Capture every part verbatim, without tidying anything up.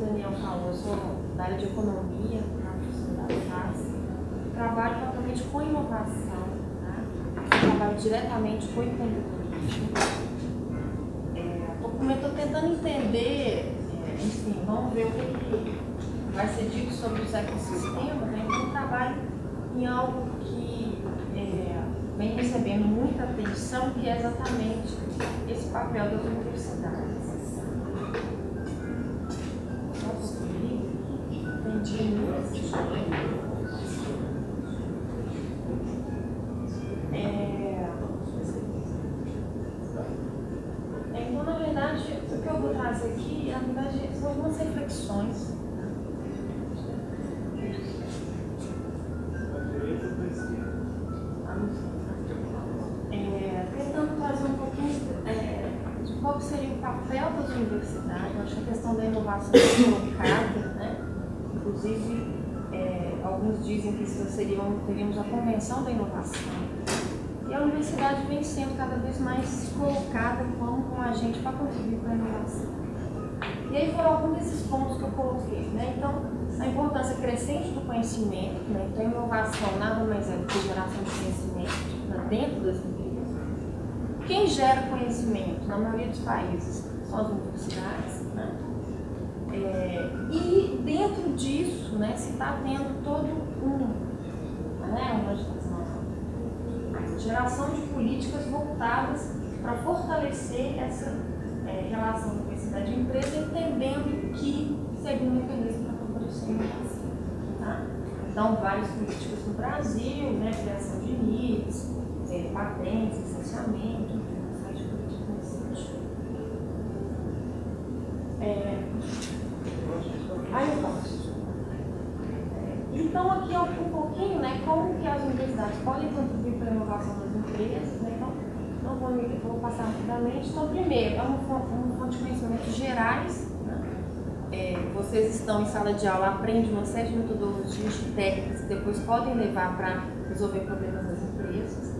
sou Daniel Paulo, eu sou da área de economia, na professora da F A S. Trabalho totalmente com inovação, né? Trabalho diretamente com empreendedorismo. É, eu estou tentando entender, enfim, vamos ver o que vai ser dito sobre os ecossistemas, né? Eu trabalho em algo que é, vem recebendo muita atenção, que é exatamente esse papel das universidades. É, então, na verdade, o que eu vou trazer aqui, na verdade, são algumas reflexões. É, tentando trazer um pouquinho é, de qual seria o papel das universidades. Eu acho que a questão da inovação é colocada. Inclusive, é, alguns dizem que seriam, teríamos a Convenção da Inovação. E a universidade vem sendo cada vez mais colocada como um agente para contribuir para a inovação. E aí foram alguns desses pontos que eu coloquei, né? Então, a importância crescente do conhecimento, né? Então, a inovação nada mais é do que geração de conhecimento, né? Dentro das empresas. Quem gera conhecimento, na maioria dos países, são as universidades, né? É, e dentro disso, né, se está tendo todo um, né, uma geração de políticas voltadas para fortalecer essa é, relação da universidade e empresa, entendendo que, segundo o mecanismo para favorecer a inovação, tá? Então, várias políticas no Brasil, né, criação de I N P Is, é, patentes, licenciamento, várias políticas nesse sentido. É, Aí eu posso. Então aqui é um pouquinho, né, como que as universidades podem contribuir para a inovação das empresas, né? Então, não vou, vou passar rapidamente. Então, primeiro, é um fonte de conhecimentos gerais, né? É, vocês estão em sala de aula, aprendem uma série de metodologias de técnicas que depois podem levar para resolver problemas das empresas.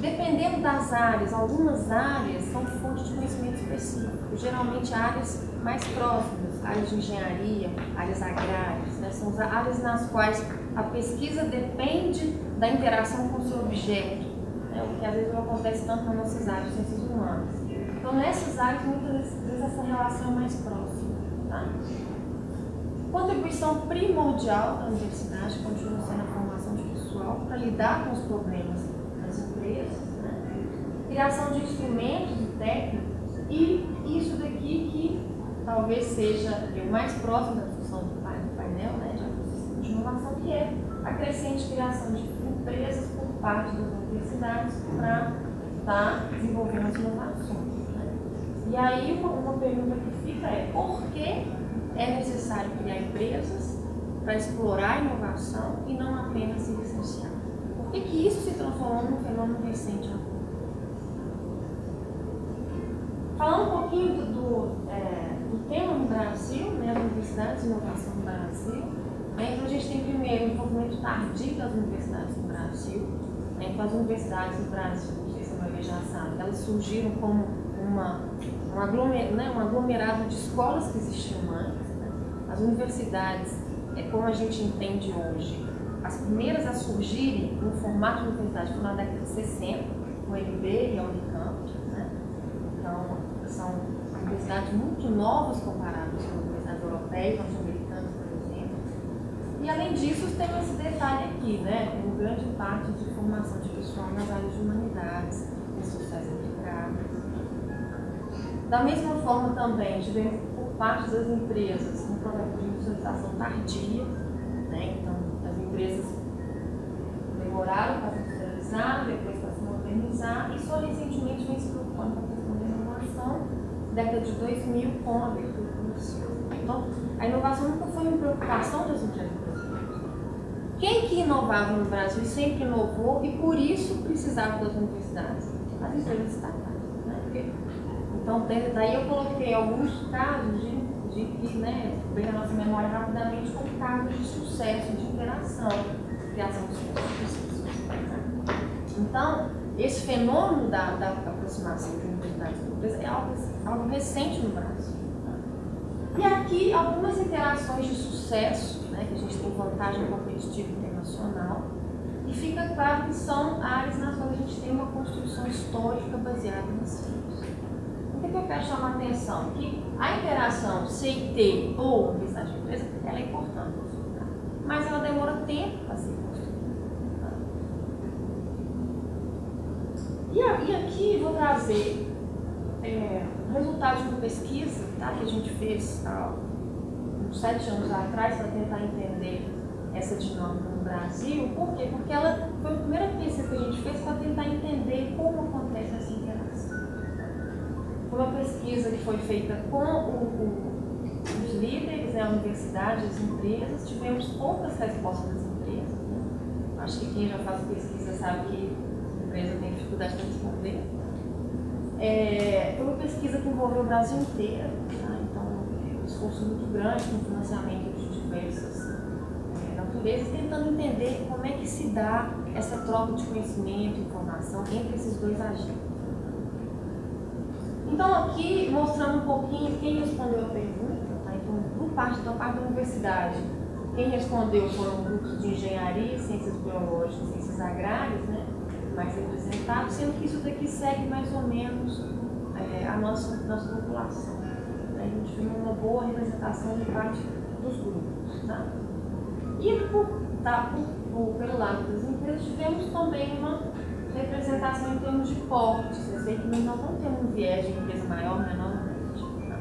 Dependendo das áreas, algumas áreas são fontes de conhecimento específico, geralmente áreas mais próximas, áreas de engenharia, áreas agrárias, né? São as áreas nas quais a pesquisa depende da interação com o seu objeto, né? O que às vezes não acontece tanto nas nossas áreas de ciências humanas. Então, nessas áreas, muitas vezes essa relação é mais próxima, tá? Contribuição primordial da universidade continua sendo a formação de pessoal para lidar com os problemas das empresas, né? Criação de instrumentos e técnicas, e isso daqui que talvez seja o mais próximo da função do painel, né, de assistência de inovação, que é a crescente criação de empresas por parte das universidades para estar desenvolvendo as inovações, né? E aí uma, uma pergunta que fica é: por que é necessário criar empresas para explorar a inovação e não apenas se licenciar? Por que que isso se transformou num fenômeno recente agora? Falando um pouquinho do, do é, tema no Brasil, né, as universidades de inovação no Brasil, né? Então a gente tem primeiro o envolvimento tardio das universidades no Brasil, né? Então as universidades no Brasil, não sei se a maioria já sabe, elas surgiram como uma, um, aglomer, né, um aglomerado de escolas que existiam antes, né? As universidades, é, como a gente entende hoje, as primeiras a surgirem no formato de universidade foi na década de sessenta, com a U B e a Unicamp, né? Então são universidades muito novas comparadas com universidades europeias, norte-americanas, por exemplo. E além disso, tem esse detalhe aqui, né? Uma grande parte de formação de pessoal nas áreas de humanidades, de sociais aplicadas. Da mesma forma, também, tivemos por parte das empresas um projeto de industrialização tardia, né? Então, as empresas demoraram para se industrializar, depois para se modernizar, e só recentemente vem se preocupando com a questão da inovação. Década de dois mil, com a abertura comercial. Então, a inovação nunca foi uma preocupação das empresas brasileiras. Quem que inovava no Brasil sempre inovou e por isso precisava das universidades? As empresas estatais, né? Então, daí eu coloquei alguns casos de, de que, né, vem a nossa memória rapidamente com casos de sucesso, de interação, de criação de sucesso. Então, esse fenômeno da, da aproximação de universidades públicas é algo, algo recente no Brasil, tá? E aqui algumas interações de sucesso, né, que a gente tem vantagem competitiva internacional, e fica claro que são áreas nas quais a gente tem uma construção histórica baseada nos filhos. O que eu quero chamar a atenção? Que a interação C I T ou universidade de empresa, ela é importante, mas ela demora tempo para ser construída. E aqui vou trazer é, resultados de uma pesquisa, tá, que a gente fez há uns sete anos atrás para tentar entender essa dinâmica no Brasil. Por quê? Porque ela foi a primeira pesquisa que a gente fez para tentar entender como acontece essa interação. Foi uma pesquisa que foi feita com o, o, os líderes, né, a universidade, as empresas. Tivemos poucas respostas das empresas, né? Acho que quem já faz pesquisa sabe que a empresa tem dificuldade para responder. É, foi uma pesquisa que envolveu o Brasil inteiro, tá? Então, um esforço muito grande no financiamento de diversas é, naturezas, tentando entender como é que se dá essa troca de conhecimento e informação entre esses dois agentes. Então, aqui, mostrando um pouquinho quem respondeu a pergunta, tá? Então, por parte, da parte da universidade, quem respondeu foram grupos de engenharia, ciências biológicas, ciências agrárias, né? Mais representado, sendo que isso daqui segue mais ou menos é, a nossa, nossa população. A gente viu uma boa representação de parte dos grupos. Tá? E por, tá, por, pelo lado das empresas, tivemos também uma representação em termos de portes. Eu sei que nós não temos um viés de empresa maior, menor, tá?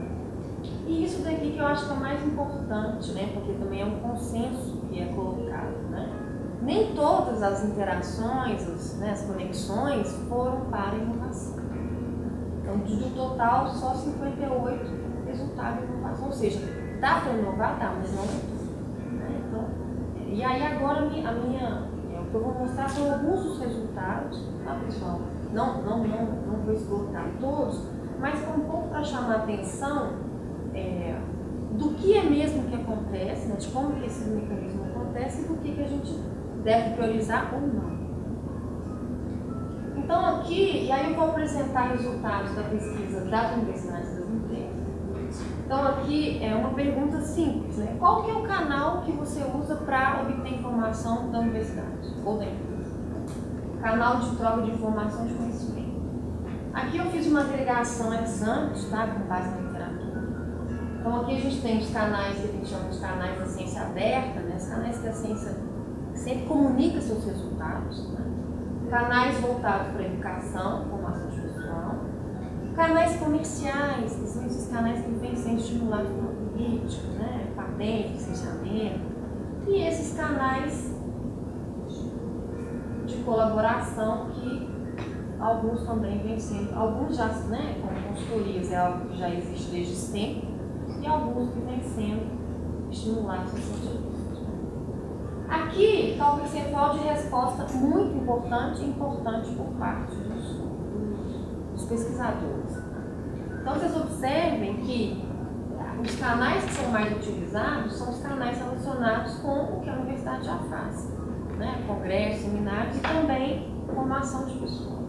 E isso daqui que eu acho que é mais importante, né? Porque também é um consenso que é colocado. Né? Nem todas as interações, as, né, as conexões foram para inovação. Então, do total, só cinquenta e oito resultaram em inovação. Ou seja, dá para inovar? Dá, mas não é tudo. Né? Então, e aí, agora, a minha, a minha, o que eu vou mostrar são alguns dos resultados, tá, pessoal? Não, não, não, não vou esgotar todos, mas é um pouco para chamar a atenção é, do que é mesmo que acontece, né, de como que esse mecanismo acontece e do que, que a gente deve priorizar ou não. Então aqui, e aí eu vou apresentar resultados da pesquisa das universidades das empresas. Então aqui é uma pergunta simples, né? Qual que é o canal que você usa para obter informação da universidade ou da empresa? Canal de troca de informação de conhecimento. Aqui eu fiz uma agregação ex ante, tá? Com base na literatura. Então aqui a gente tem os canais que a gente chama de canais da ciência aberta, né? Os canais da ciência sempre comunica seus resultados, né? Canais voltados para a educação, formação de pessoal, canais comerciais, que são esses canais que vêm sendo estimulados pelo político, né? Patente, licenciamento, e esses canais de colaboração que alguns também vêm sendo, alguns já, né, como consultorias, é algo que já existe desde sempre, e alguns que vêm sendo estimulados socialmente. Aqui está o percentual de resposta muito importante, importante por parte dos, dos pesquisadores. Então, vocês observem que os canais que são mais utilizados são os canais relacionados com o que a universidade já faz, né? Congressos, seminários e também formação de pessoas.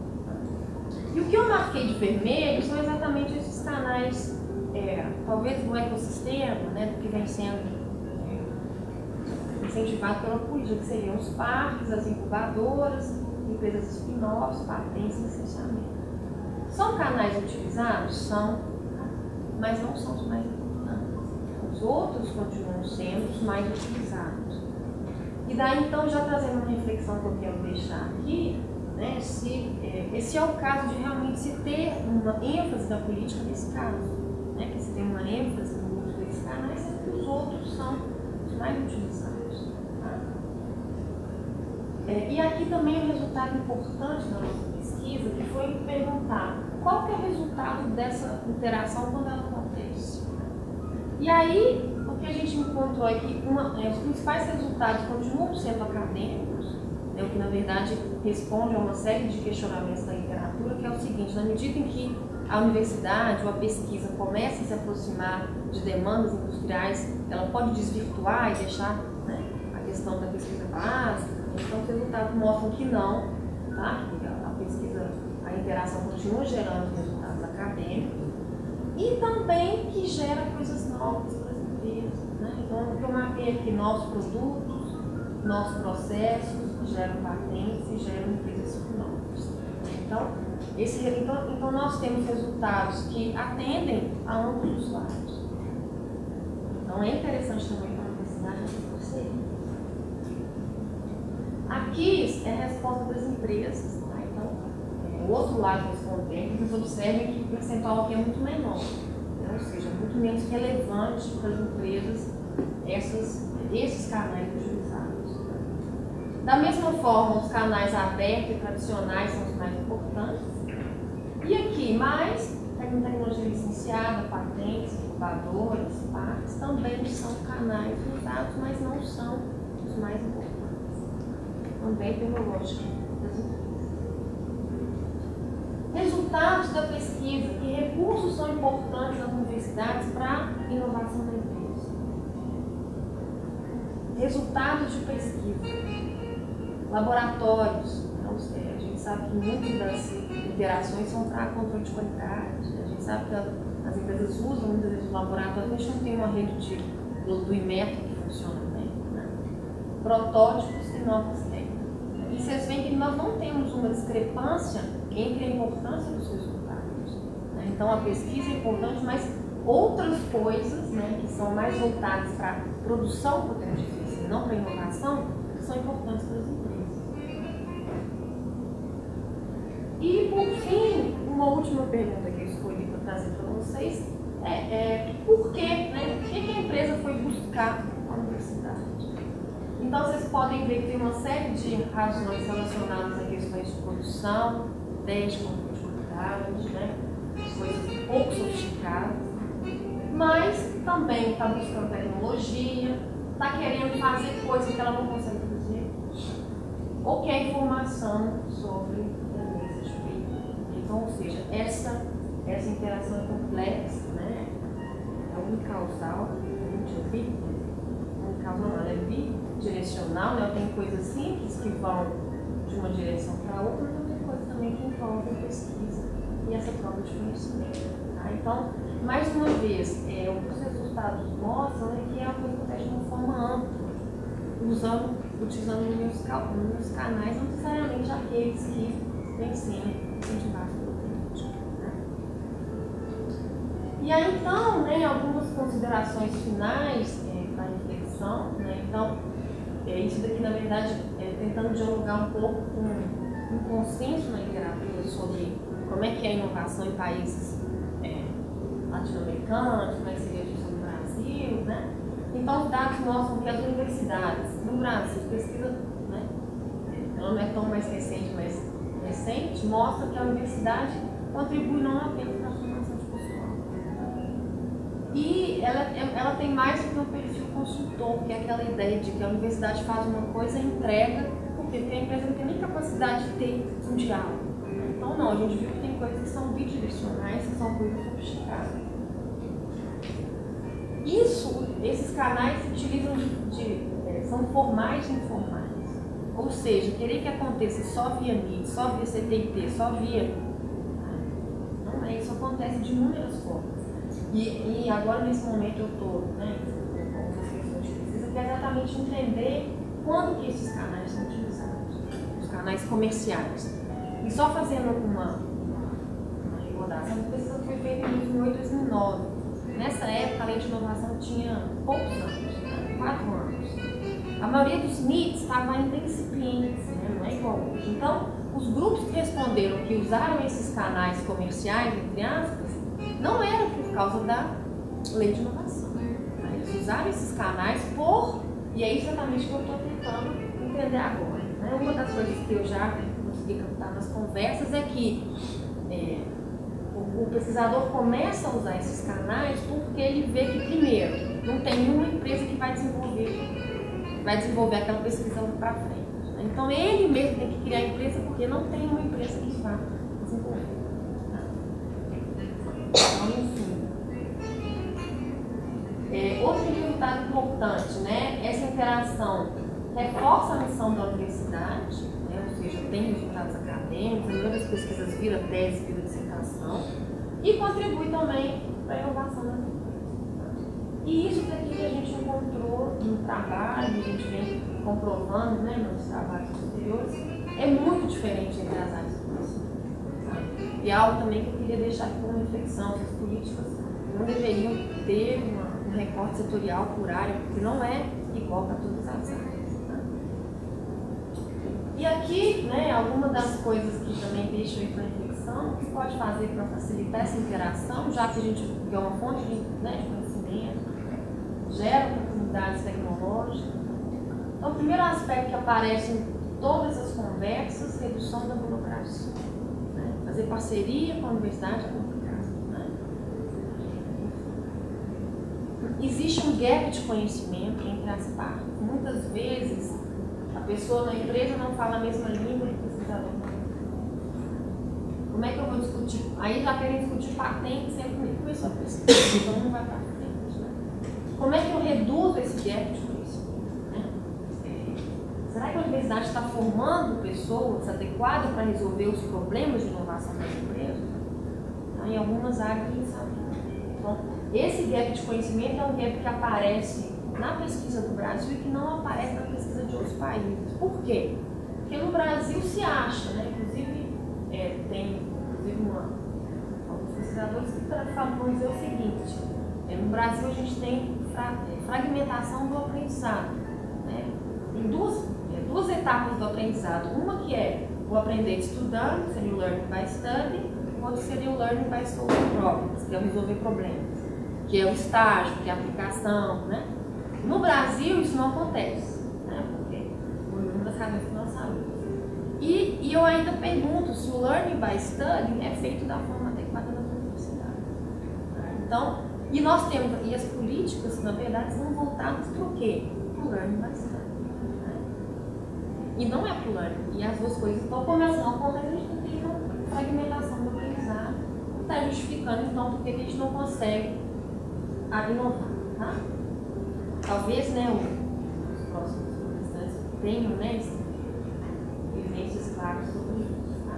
E o que eu marquei de vermelho são exatamente esses canais, é, talvez do ecossistema, né, do que vem sendo incentivado pela política, que seriam os parques, as incubadoras, empresas spin-offs, patentes e licenciamento. São canais utilizados? São, mas não são os mais importantes. Os outros continuam sendo os mais utilizados. E daí, então, já trazendo uma reflexão que eu quero deixar aqui, né, se, é, esse é o caso de realmente se ter uma ênfase da política nesse caso, né, que se tem uma ênfase no uso desses canais, é que os outros são os mais utilizados. É, e aqui também um resultado importante da nossa pesquisa, que foi perguntar qual que é o resultado dessa interação quando ela acontece. E aí, o que a gente encontrou é que uma, é, os principais resultados continuam sendo acadêmicos, né, o que na verdade responde a uma série de questionamentos da literatura, que é o seguinte: na medida em que a universidade ou a pesquisa começa a se aproximar de demandas industriais, ela pode desvirtuar e deixar, né, a questão da pesquisa básica. Então, os resultados mostram que não, tá? A pesquisa, a interação continua gerando resultados acadêmicos. e também que gera coisas novas para as empresas, né? Então, eu mapeei aqui novos produtos, novos processos, que geram patentes e geram empresas novas. Então, esse, então, então, nós temos resultados que atendem a ambos os lados. Então, é interessante também para a universidade você. Aqui é a resposta das empresas. O outro lado dos contêmios, vocês observem que o percentual aqui é muito menor, né? Ou seja, muito menos relevante para as empresas essas, esses canais utilizados. Da mesma forma, os canais abertos e tradicionais são os mais importantes. E aqui, mais tecnologia licenciada, patentes, incubadoras, parques, também são canais usados, mas não são os mais importantes. Também pela lógica das empresas. Resultados da pesquisa, que recursos são importantes nas universidades para a inovação da empresa. Resultados de pesquisa. Laboratórios, então, a gente sabe que muitas das interações são para controle de qualidade, a gente sabe que as empresas usam muitas vezes laboratórios, a gente não tem uma rede de, do, do Inmetro que funciona bem, né? Protótipos e novas técnicas. E vocês veem que nós não temos uma discrepância entre a importância dos resultados, né? Então a pesquisa é importante, mas outras coisas, né, que são mais voltadas para a produção do poder de pesquisa, não para a inovação, são importantes para as empresas. E por fim, uma última pergunta que eu escolhi para trazer para vocês é, é por quê, né? O que a empresa foi buscar na universidade? Então vocês podem ver que tem uma série de razões relacionadas a questões de produção, ideias de competitividade, né? Coisas pouco sofisticadas, mas também está buscando tecnologia, está querendo fazer coisas que ela não consegue fazer, ou quer informação sobre a mesa de vida. Então, ou seja, essa, essa interação é complexa, né? É unicausal, unicausal não, é bidirecional, né? Tem coisas simples que vão de uma direção para outra, também que envolve a pesquisa e essa prova de conhecimento. Tá? Então, mais uma vez, é, os resultados mostram, né, que é uma coisa que acontece de uma forma ampla, usando, utilizando meus, meus canais, não necessariamente aqueles que têm sido incentivados pelo cliente. Né? E aí, então, né, algumas considerações finais é, para a reflexão. Né? Então, é, isso daqui, na verdade, é tentando dialogar um pouco com um consenso na literatura sobre como é que é a inovação em países é, latino-americanos, como é que seria a questão do Brasil, né? Então, os dados mostram que as universidades no Brasil, pesquisa, né, ela não é tão mais recente, mas recente, mostra que a universidade contribui não apenas para a formação de pessoal. E ela, ela tem mais do que um perfil consultor, que é aquela ideia de que a universidade faz uma coisa e entrega, porque a empresa não tem nem capacidade de ter um diálogo. Então não, a gente viu que tem coisas que são bidirecionais, que são coisas sofisticadas. Isso, esses canais se utilizam de, de, são formais e informais. Ou seja, querer que aconteça só via mídia, só via C T I T, só via... Não é, isso acontece de inúmeras formas. E, e agora nesse momento eu estou, né, com essas questões de pesquisa, que é exatamente entender quando que esses canais são utilizados, os canais comerciais. E só fazendo uma, uma recordação, a pesquisa foi feita em dois mil e oito, dois mil e nove. Nessa época, a lei de inovação tinha poucos anos, quatro anos. A maioria dos N I Ts estava ainda incipientes, né? Não é igual. Então, os grupos que responderam que usaram esses canais comerciais, entre aspas, não era por causa da lei de inovação. Eles usaram esses canais por... E é exatamente o que eu estou tentando entender agora. Né? Uma das coisas que eu já consegui captar nas conversas é que é, o, o pesquisador começa a usar esses canais porque ele vê que, primeiro, não tem nenhuma empresa que vai desenvolver, vai desenvolver aquela pesquisa para frente. Né? Então, ele mesmo tem que criar a empresa porque não tem uma empresa que vá desenvolver. Tá? Então, enfim. É, outro resultado importante, né? Essa interação reforça a missão da universidade, né? Ou seja, tem resultados acadêmicos, muitas pesquisas vira tese, vira dissertação, e contribui também para a inovação das empresas. E isso daqui que a gente encontrou no trabalho, a gente vem comprovando, né, nos trabalhos anteriores, é muito diferente entre as áreas do conhecimento. E algo também que eu queria deixar aqui como reflexão, que as políticas não deveriam ter uma, um recorte setorial por área, porque não é igual para todas as áreas. E aqui, né, algumas das coisas que também deixam para reflexão, o que pode fazer para facilitar essa interação, já que a gente é uma fonte de, né, de conhecimento, gera oportunidades tecnológicas. Então, o primeiro aspecto que aparece em todas as conversas, redução da burocracia. Né? Fazer parceria com a universidade é complicado. Né? Existe um gap de conhecimento entre as partes. Muitas vezes, a pessoa na empresa não fala a mesma língua que o pesquisador. Como é que eu vou discutir? Aí já querem discutir patente sempre comigo, começou a pesquisa, então não vai para frente. Né? Como é que eu reduzo esse gap de conhecimento? Né? Será que a universidade está formando pessoas adequadas para resolver os problemas de inovação das empresas? Então, em algumas áreas a gente sabe. Então, esse gap de conhecimento é um gap que aparece na pesquisa do Brasil e que não aparece na pesquisa de outros países. Por quê? Porque no Brasil se acha, né? Inclusive, é, tem inclusive uma, alguns pesquisadores que vão dizer o seguinte, é, no Brasil a gente tem fra, é, fragmentação do aprendizado. Né? Tem duas, é, duas etapas do aprendizado. Uma que é o aprender estudando, que seria o learning by study, e outra seria o learning by solving problems, que é o resolver problemas, que é o estágio, que é a aplicação, né? No Brasil isso não acontece, né? Porque uma das razões que nós sabemos. E, e eu ainda pergunto se o learning by studying é feito da forma adequada nas universidades. Então, e nós temos, e as políticas, na verdade, são voltadas para o quê? Para o learning by studying. Né? E não é para o learning. E as duas coisas estão começando a acontecer, a gente não tem uma fragmentação do aprendizado. Não está justificando, então, porque a gente não consegue inovar, tá? Talvez, né, os próximos universitários tenham, né, vivências claras sobre isso. Tá?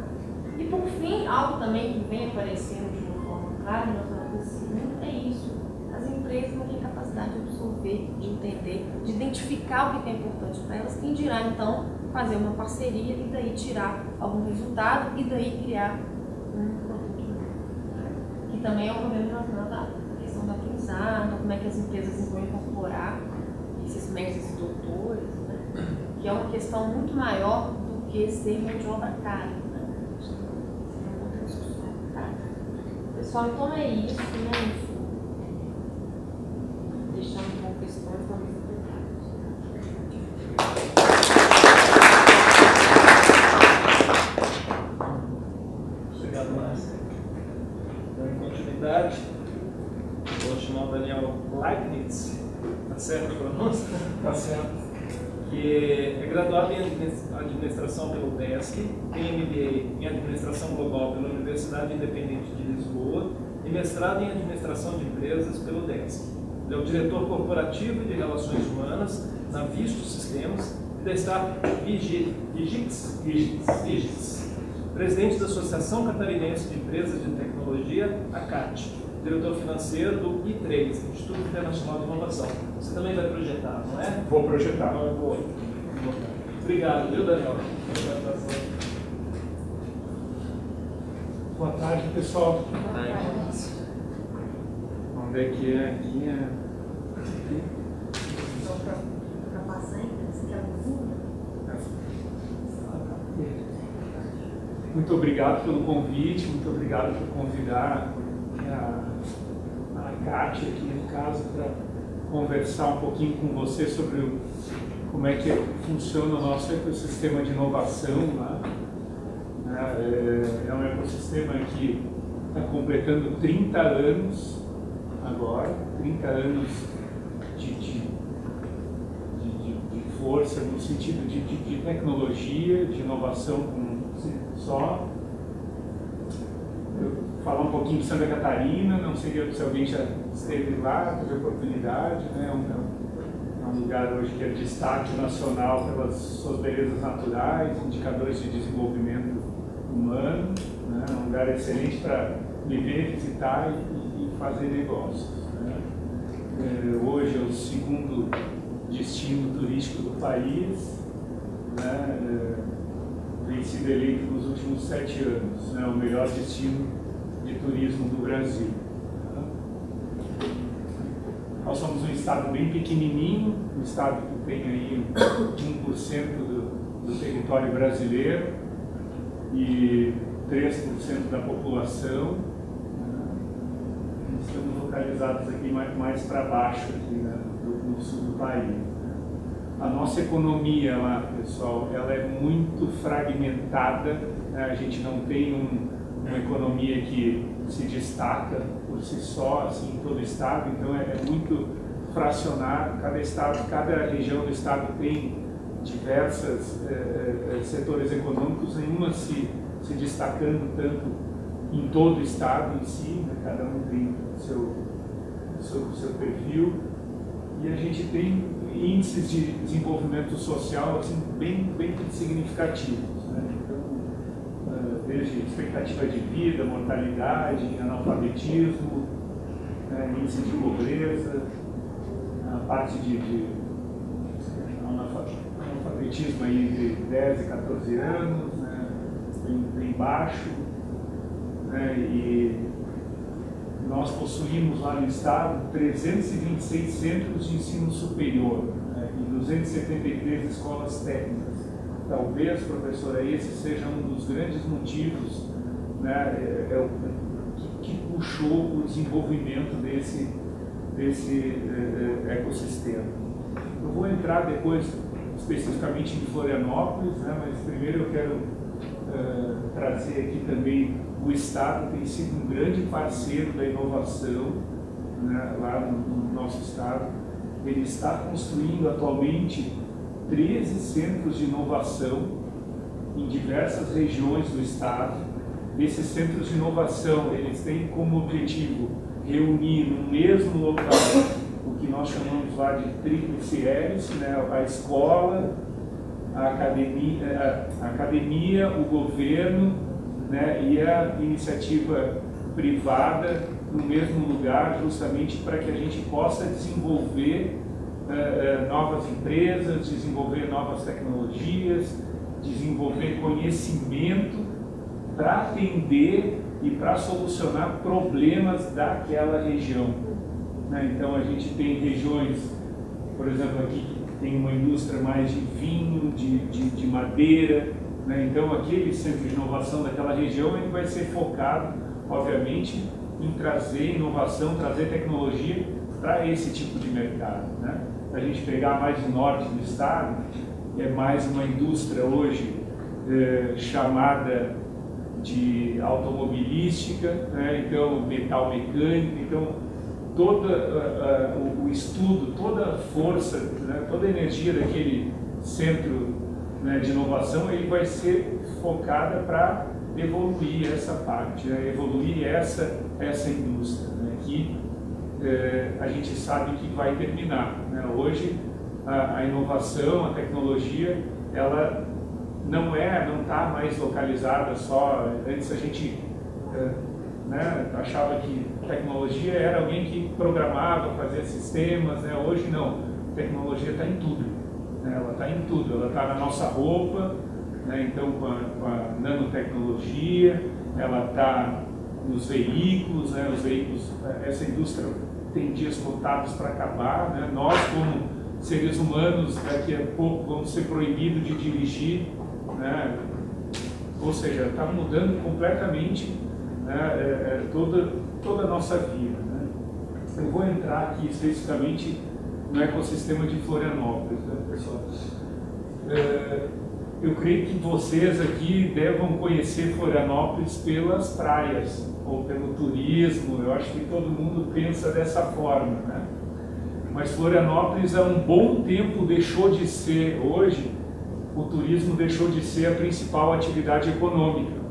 E por fim, algo também que vem aparecendo de uma forma clara na nossa pesquisa é isso. As empresas não têm capacidade de absorver, de entender, de identificar o que é importante para elas, quem dirá então fazer uma parceria e daí tirar algum resultado e daí criar um produto. Que também é um problema relacionado à questão da aprendizagem, como é que as empresas vão incorporar esses mestres e doutores, né? Que é uma questão muito maior do que ser mão de obra cara. Né? Tá? Pessoal, então é isso, né? Deixando com questões também. Daniel Leibniz, tá certo a pronúncia? Tá certo. Que é graduado em administração pelo D E S C, tem M B A em administração global pela Universidade Independente de Lisboa e mestrado em administração de empresas pelo D E S C. Ele é o diretor corporativo de relações humanas na Vistos Sistemas e da S T A P I G I T S, presidente da Associação Catarinense de Empresas de Tecnologia, A C A T. Diretor financeiro do I três, Instituto Internacional de Inovação. Você também vai projetar, não é? Vou projetar. Não, eu vou. Obrigado, viu, Daniel? Boa tarde, pessoal. Boa tarde. Vamos ver aqui, é aqui, é... Só para passar ainda, você quer a cozinha? Muito obrigado pelo convite, muito obrigado por convidar a Kátia aqui no caso para conversar um pouquinho com você sobre o, como é que funciona o nosso ecossistema de inovação. Né? É, é um ecossistema que está completando trinta anos agora, trinta anos de, de, de, de força no sentido de, de, de tecnologia, de inovação com só. Eu, falar um pouquinho de Santa Catarina, não sei se alguém já esteve lá, teve oportunidade, né? É um lugar hoje que é destaque nacional pelas suas belezas naturais, indicadores de desenvolvimento humano, né? É um lugar excelente para viver, visitar e, e fazer negócios, né? É, hoje é o segundo destino turístico do país, né? É, tem sido eleito nos últimos sete anos, né? O melhor destino de turismo do Brasil. Né? Nós somos um estado bem pequenininho, um estado que tem aí um por cento do, do território brasileiro e três por cento da população. Estamos localizados aqui mais, mais para baixo, aqui, né, no sul do país. A nossa economia, ela, pessoal, ela é muito fragmentada, né? A gente não tem um, uma economia que se destaca por si só, assim, em todo o estado, então é, é muito fracionado. Cada estado, cada região do estado tem diversos é, setores econômicos, nenhuma se, se destacando tanto em todo o estado em si, né? Cada um tem o seu, seu, seu perfil, e a gente tem índices de desenvolvimento social assim, bem, bem significativos, né? Então, desde expectativa de vida, mortalidade, analfabetismo, né? Índice de pobreza, a parte de, de analfabetismo aí entre dez e quatorze anos, né? bem, bem baixo. Né, e nós possuímos lá no estado trezentos e vinte e seis centros de ensino superior, né, e duzentas e setenta e três escolas técnicas. Talvez, professora, esse seja um dos grandes motivos, né, é, é o, que, que puxou o desenvolvimento desse, desse é, ecossistema. Eu vou entrar depois especificamente em Florianópolis, né, mas primeiro eu quero é, trazer aqui também. O estado tem sido um grande parceiro da inovação, né, lá no, no nosso estado. Ele está construindo atualmente treze centros de inovação em diversas regiões do estado. Esses centros de inovação, eles têm como objetivo reunir no mesmo local o que nós chamamos lá de tríplice hélice, né, a escola, a academia, a academia, o governo, né, e a iniciativa privada no mesmo lugar, justamente para que a gente possa desenvolver uh, uh, novas empresas, desenvolver novas tecnologias, desenvolver conhecimento para atender e para solucionar problemas daquela região. Né, então a gente tem regiões, por exemplo, aqui que tem uma indústria mais de vinho, de, de, de madeira. Então, aquele centro de inovação daquela região ele vai ser focado, obviamente, em trazer inovação, trazer tecnologia para esse tipo de mercado. Né? Se a gente pegar mais o norte do estado, é mais uma indústria hoje é, chamada de automobilística, né? Então, metal mecânico, então, todo o estudo, toda a força, né? Toda a energia daquele centro de inovação, ele vai ser focada para evoluir essa parte, né? Evoluir essa, essa indústria, né? Que eh, a gente sabe que vai terminar. Né? Hoje, a, a inovação, a tecnologia, ela não é, não está mais localizada só... Antes a gente eh, né, achava que tecnologia era alguém que programava, fazia sistemas, né? Hoje não, a tecnologia está em tudo. Ela está em tudo, ela está na nossa roupa, né? Então com a, com a nanotecnologia, ela está nos veículos, né? Os veículos, essa indústria tem dias contados para acabar, né? Nós como seres humanos daqui a pouco vamos ser proibidos de dirigir, né? Ou seja, está mudando completamente, né? é, é, toda, toda a nossa vida, né? Eu vou entrar aqui especificamente no ecossistema de Florianópolis, né, pessoal? Eu creio que vocês aqui devam conhecer Florianópolis pelas praias, ou pelo turismo, eu acho que todo mundo pensa dessa forma, né? Mas Florianópolis há um bom tempo deixou de ser, hoje, o turismo deixou de ser a principal atividade econômica.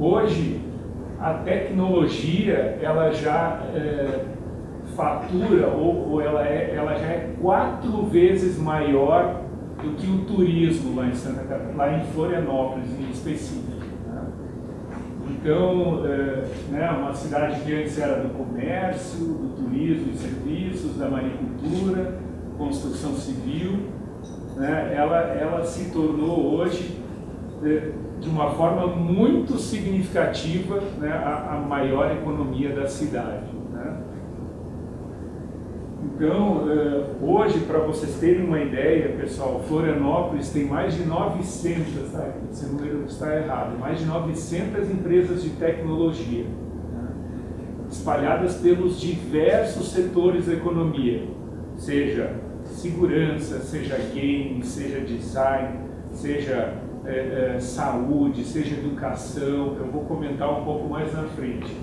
Hoje, a tecnologia, ela já... É, fatura ou, ou ela, é, ela já é quatro vezes maior do que o turismo lá em Santa Catarina, lá em Florianópolis em específico. Né? Então, é, né, uma cidade que antes era do comércio, do turismo e serviços, da maricultura, construção civil, né, ela, ela se tornou hoje, é, de uma forma muito significativa, né, a, a maior economia da cidade. Né? Então, é, hoje, para vocês terem uma ideia, pessoal, Florianópolis tem mais de novecentas, tá? Esse número está errado, mais de novecentas empresas de tecnologia, né, espalhadas pelos diversos setores da economia, seja segurança, seja game, seja design, seja é, é, saúde, seja educação, eu vou comentar um pouco mais na frente.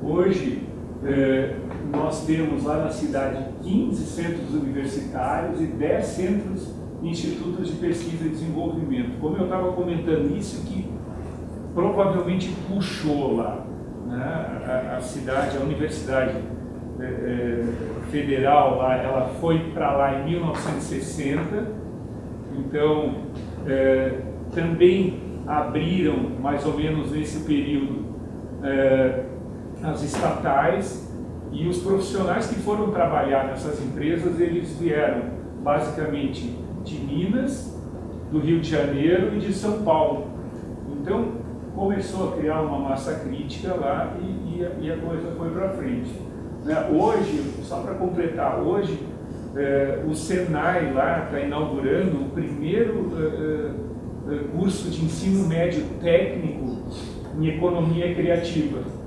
Hoje, é, nós temos lá na cidade quinze centros universitários e dez centros e institutos de pesquisa e desenvolvimento. Como eu estava comentando, isso que provavelmente puxou lá, né, a, a cidade, a universidade é, é, federal lá, ela foi para lá em mil novecentos e sessenta, então é, também abriram mais ou menos nesse período é, as estatais, e os profissionais que foram trabalhar nessas empresas, eles vieram basicamente de Minas, do Rio de Janeiro e de São Paulo. Então começou a criar uma massa crítica lá e, e, a, e a coisa foi para frente. Hoje, só para completar, hoje eh, o Senai lá está inaugurando o primeiro eh, curso de ensino médio técnico em economia criativa.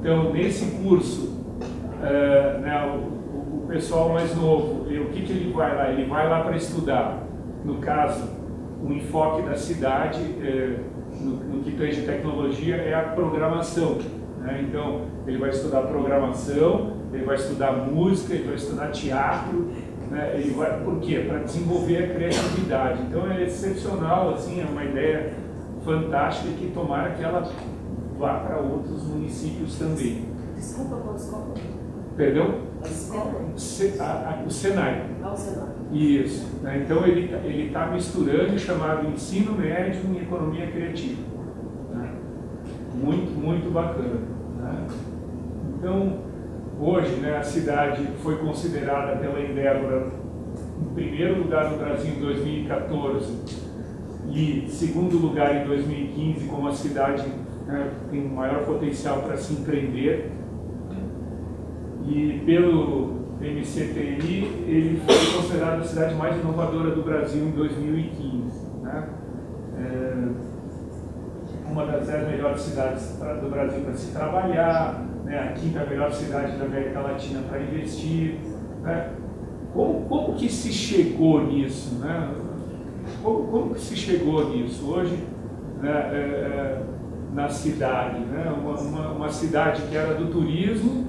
Então, nesse curso, eh, né, o, o pessoal mais novo, o que, que ele vai lá? Ele vai lá para estudar, no caso, o enfoque da cidade, eh, no, no que tem de tecnologia, é a programação. Então, ele vai estudar programação, ele vai estudar música, ele vai estudar teatro, né? Ele vai, por quê? Para desenvolver a criatividade. Então, é excepcional, assim, é uma ideia fantástica que tomara que ela vá para outros municípios também. Desculpa, qual escola? Perdão? A escola? O Senai. Ah, o Senai. Isso. Né? Então, ele ele tá misturando o chamado ensino médio em economia criativa. Né? Muito, muito bacana. Então, hoje, né, a cidade foi considerada pela Indébora em primeiro lugar no Brasil em dois mil e quatorze e segundo lugar em dois mil e quinze como a cidade, né, tem o maior potencial para se empreender, e pelo M C T I ele foi considerado a cidade mais inovadora do Brasil em dois mil e quinze. Né? É... uma das dez melhores cidades do Brasil para se trabalhar, né? A quinta melhor cidade da América Latina para investir. Né? Como, como que se chegou nisso? Né? Como, como que se chegou nisso? Hoje, né, é, na cidade, né? uma, uma, uma cidade que era do turismo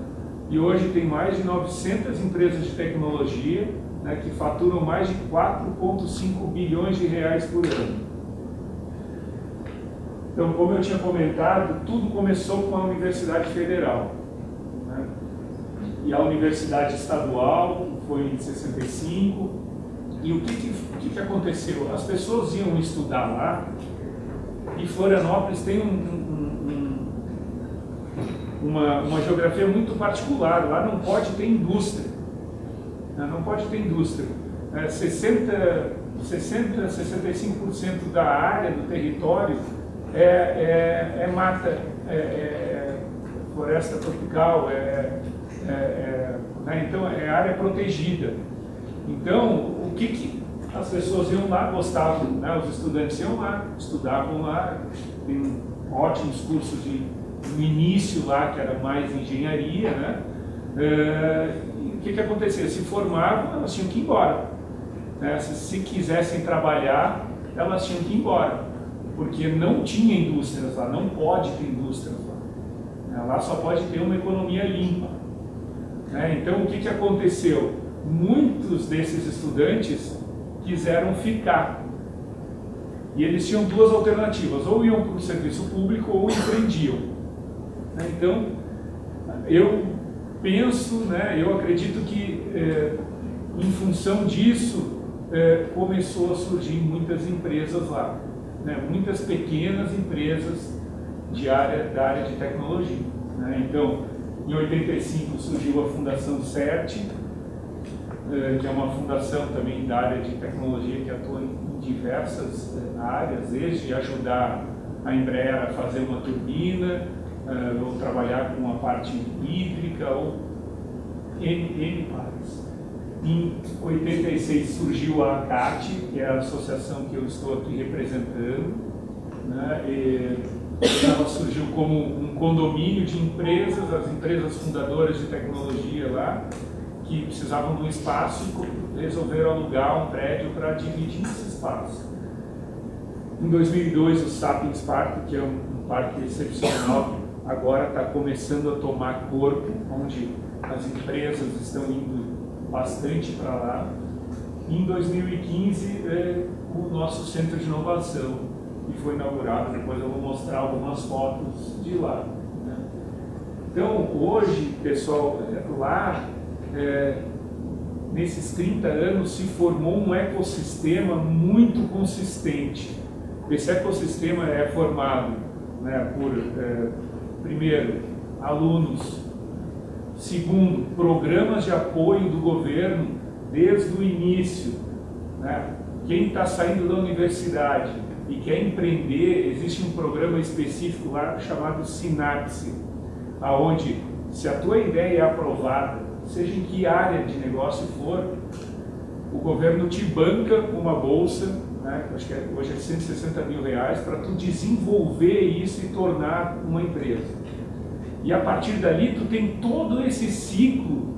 e hoje tem mais de novecentas empresas de tecnologia, né, que faturam mais de quatro vírgula cinco bilhões de reais por ano. Então, como eu tinha comentado, tudo começou com a Universidade Federal, né? E a Universidade Estadual foi em sessenta e cinco, e o que, que, que, que aconteceu? As pessoas iam estudar lá, e Florianópolis tem um, um, um, uma, uma geografia muito particular, lá não pode ter indústria, né? Não pode ter indústria, é, sessenta, sessenta, sessenta e cinco por cento da área do território É, é, é mata, é, é floresta tropical, é, é, é, né? Então é área protegida. Então, o que, que as pessoas iam lá, gostavam, né? Os estudantes iam lá, estudavam lá, tem ótimos cursos de, no início lá, que era mais engenharia, né? É, e o que, que acontecia? Se formavam, elas tinham que ir embora. Né? Se, se quisessem trabalhar, elas tinham que ir embora. Porque não tinha indústrias lá, não pode ter indústrias lá. Lá só pode ter uma economia limpa. Então, o que aconteceu? Muitos desses estudantes quiseram ficar. E eles tinham duas alternativas, ou iam para o serviço público ou empreendiam. Então, eu penso, né, eu acredito que, é, em função disso, é, começou a surgir muitas empresas lá. Né, muitas pequenas empresas de área, da área de tecnologia. Né? Então, em oitenta e cinco surgiu a Fundação CERT, que é uma fundação também da área de tecnologia que atua em diversas áreas, desde ajudar a Embraer a fazer uma turbina, ou trabalhar com a parte hídrica, ou N partes. Em oitenta e seis surgiu a ACAT, que é a associação que eu estou aqui representando, né? E ela surgiu como um condomínio de empresas, as empresas fundadoras de tecnologia lá, que precisavam de um espaço e resolveram alugar um prédio para dividir esse espaço. Em dois mil e dois, o Sapiens Park, que é um parque excepcional, agora está começando a tomar corpo, onde as empresas estão indo bastante para lá. Em dois mil e quinze, é o nosso centro de inovação, que foi inaugurado, depois eu vou mostrar algumas fotos de lá. Né? Então, hoje, pessoal, lá, é, nesses trinta anos, se formou um ecossistema muito consistente. Esse ecossistema é formado, né, por, é, primeiro, alunos, segundo, programas de apoio do governo desde o início. Né? Quem está saindo da universidade e quer empreender, existe um programa específico lá chamado Sinapse, aonde, se a tua ideia é aprovada, seja em que área de negócio for, o governo te banca uma bolsa, né, acho que hoje é cento e sessenta mil reais, para tu desenvolver isso e tornar uma empresa. E a partir dali tu tem todo esse ciclo,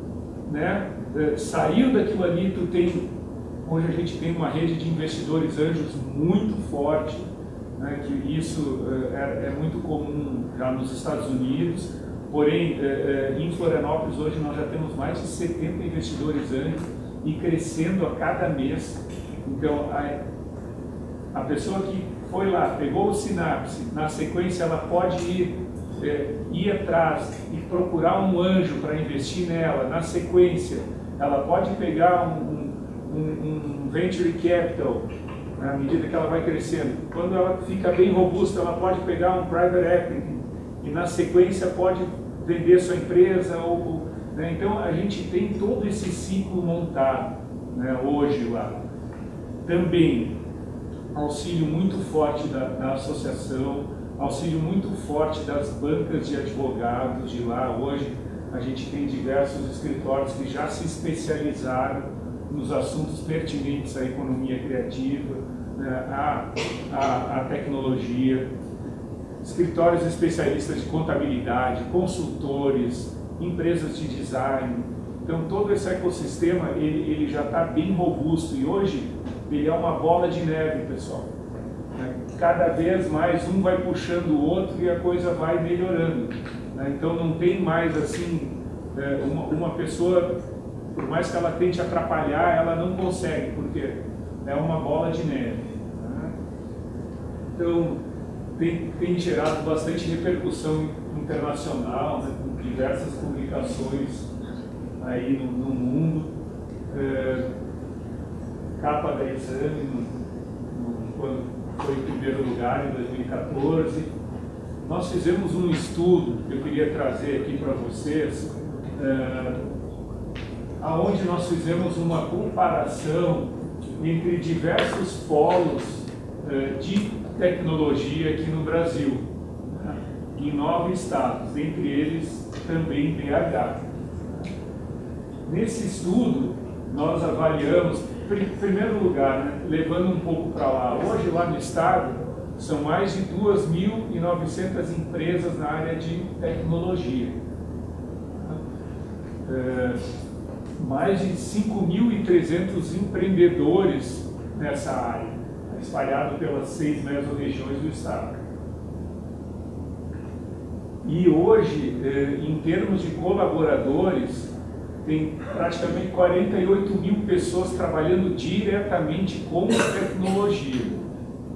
né, saiu daquilo ali, tu tem... Hoje a gente tem uma rede de investidores anjos muito forte, né, que isso é, é muito comum já nos Estados Unidos, porém é, é, em Florianópolis hoje nós já temos mais de setenta investidores anjos e crescendo a cada mês. Então a, a pessoa que foi lá, pegou o Sinapse, na sequência ela pode ir, é, ir atrás e procurar um anjo para investir nela, na sequência ela pode pegar um, um Um, um venture capital, né, à medida que ela vai crescendo. Quando ela fica bem robusta, ela pode pegar um private equity e na sequência pode vender sua empresa. Ou, né, então a gente tem todo esse ciclo montado, né, hoje lá. Também auxílio muito forte da, da associação, auxílio muito forte das bancas de advogados de lá. Hoje a gente tem diversos escritórios que já se especializaram nos assuntos pertinentes à economia criativa, né, à, à, à tecnologia, escritórios especialistas de contabilidade, consultores, empresas de design. Então todo esse ecossistema ele, ele já está bem robusto e hoje ele é uma bola de neve, pessoal. Cada vez mais um vai puxando o outro e a coisa vai melhorando. Então não tem mais assim uma, uma pessoa... Por mais que ela tente atrapalhar, ela não consegue, porque é uma bola de neve. Né? Então, tem, tem gerado bastante repercussão internacional, né, com diversas publicações aí no, no mundo. É, capa da Exame, no, no, quando foi em primeiro lugar, em dois mil e quatorze. Nós fizemos um estudo que eu queria trazer aqui para vocês, é, aonde nós fizemos uma comparação entre diversos polos uh, de tecnologia aqui no Brasil, né, em nove estados, entre eles também B H. Nesse estudo, nós avaliamos, em primeiro lugar, né, levando um pouco para lá, hoje lá no estado, são mais de duas mil e novecentas empresas na área de tecnologia. Uh, mais de cinco mil e trezentos empreendedores nessa área, espalhado pelas seis mesorregiões do estado. E hoje, em termos de colaboradores, tem praticamente quarenta e oito mil pessoas trabalhando diretamente com tecnologia.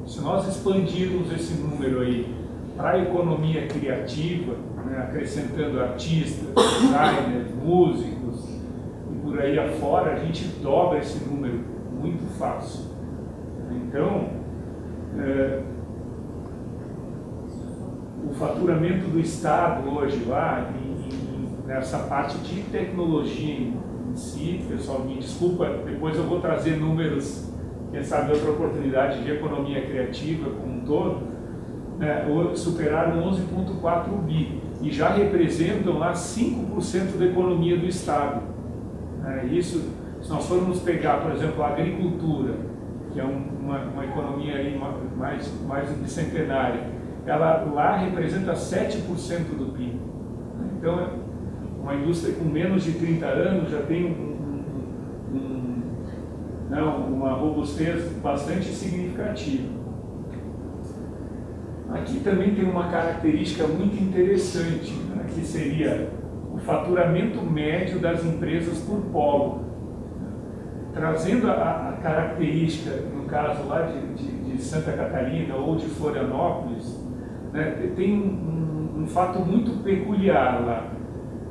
Se nós expandirmos esse número aí para a economia criativa, né, acrescentando artistas, designers, músicos, por aí afora, a gente dobra esse número muito fácil. Então, é, o faturamento do Estado hoje lá, em, em, nessa parte de tecnologia em si, pessoal, me desculpa, depois eu vou trazer números, quem sabe outra oportunidade de economia criativa como um todo, né, superaram onze vírgula quatro bi e já representam lá cinco por cento da economia do Estado. Né, isso, se nós formos pegar, por exemplo, a agricultura, que é uma, uma economia aí mais, mais bicentenária, ela lá representa sete por cento do P I B. Então, uma indústria com menos de trinta anos já tem um, um, um, não, uma robustez bastante significativa. Aqui também tem uma característica muito interessante, né, que seria o faturamento médio das empresas por polo. Trazendo a, a característica, no caso lá de, de, de Santa Catarina ou de Florianópolis, né, tem um, um, um fato muito peculiar lá.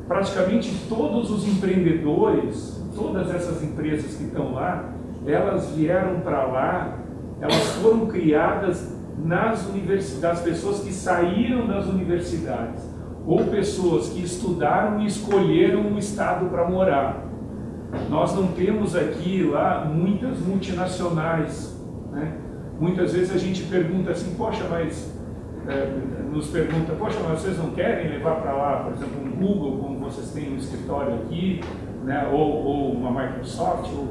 Praticamente todos os empreendedores, todas essas empresas que estão lá, elas vieram para lá, elas foram criadas nas universidades, pessoas que saíram das universidades, ou pessoas que estudaram e escolheram o estado para morar. Nós não temos aqui lá muitas multinacionais, né? Muitas vezes a gente pergunta assim, poxa, mas... É, nos pergunta, poxa, mas vocês não querem levar para lá, por exemplo, um Google, como vocês têm um escritório aqui, né? ou, ou uma Microsoft, ou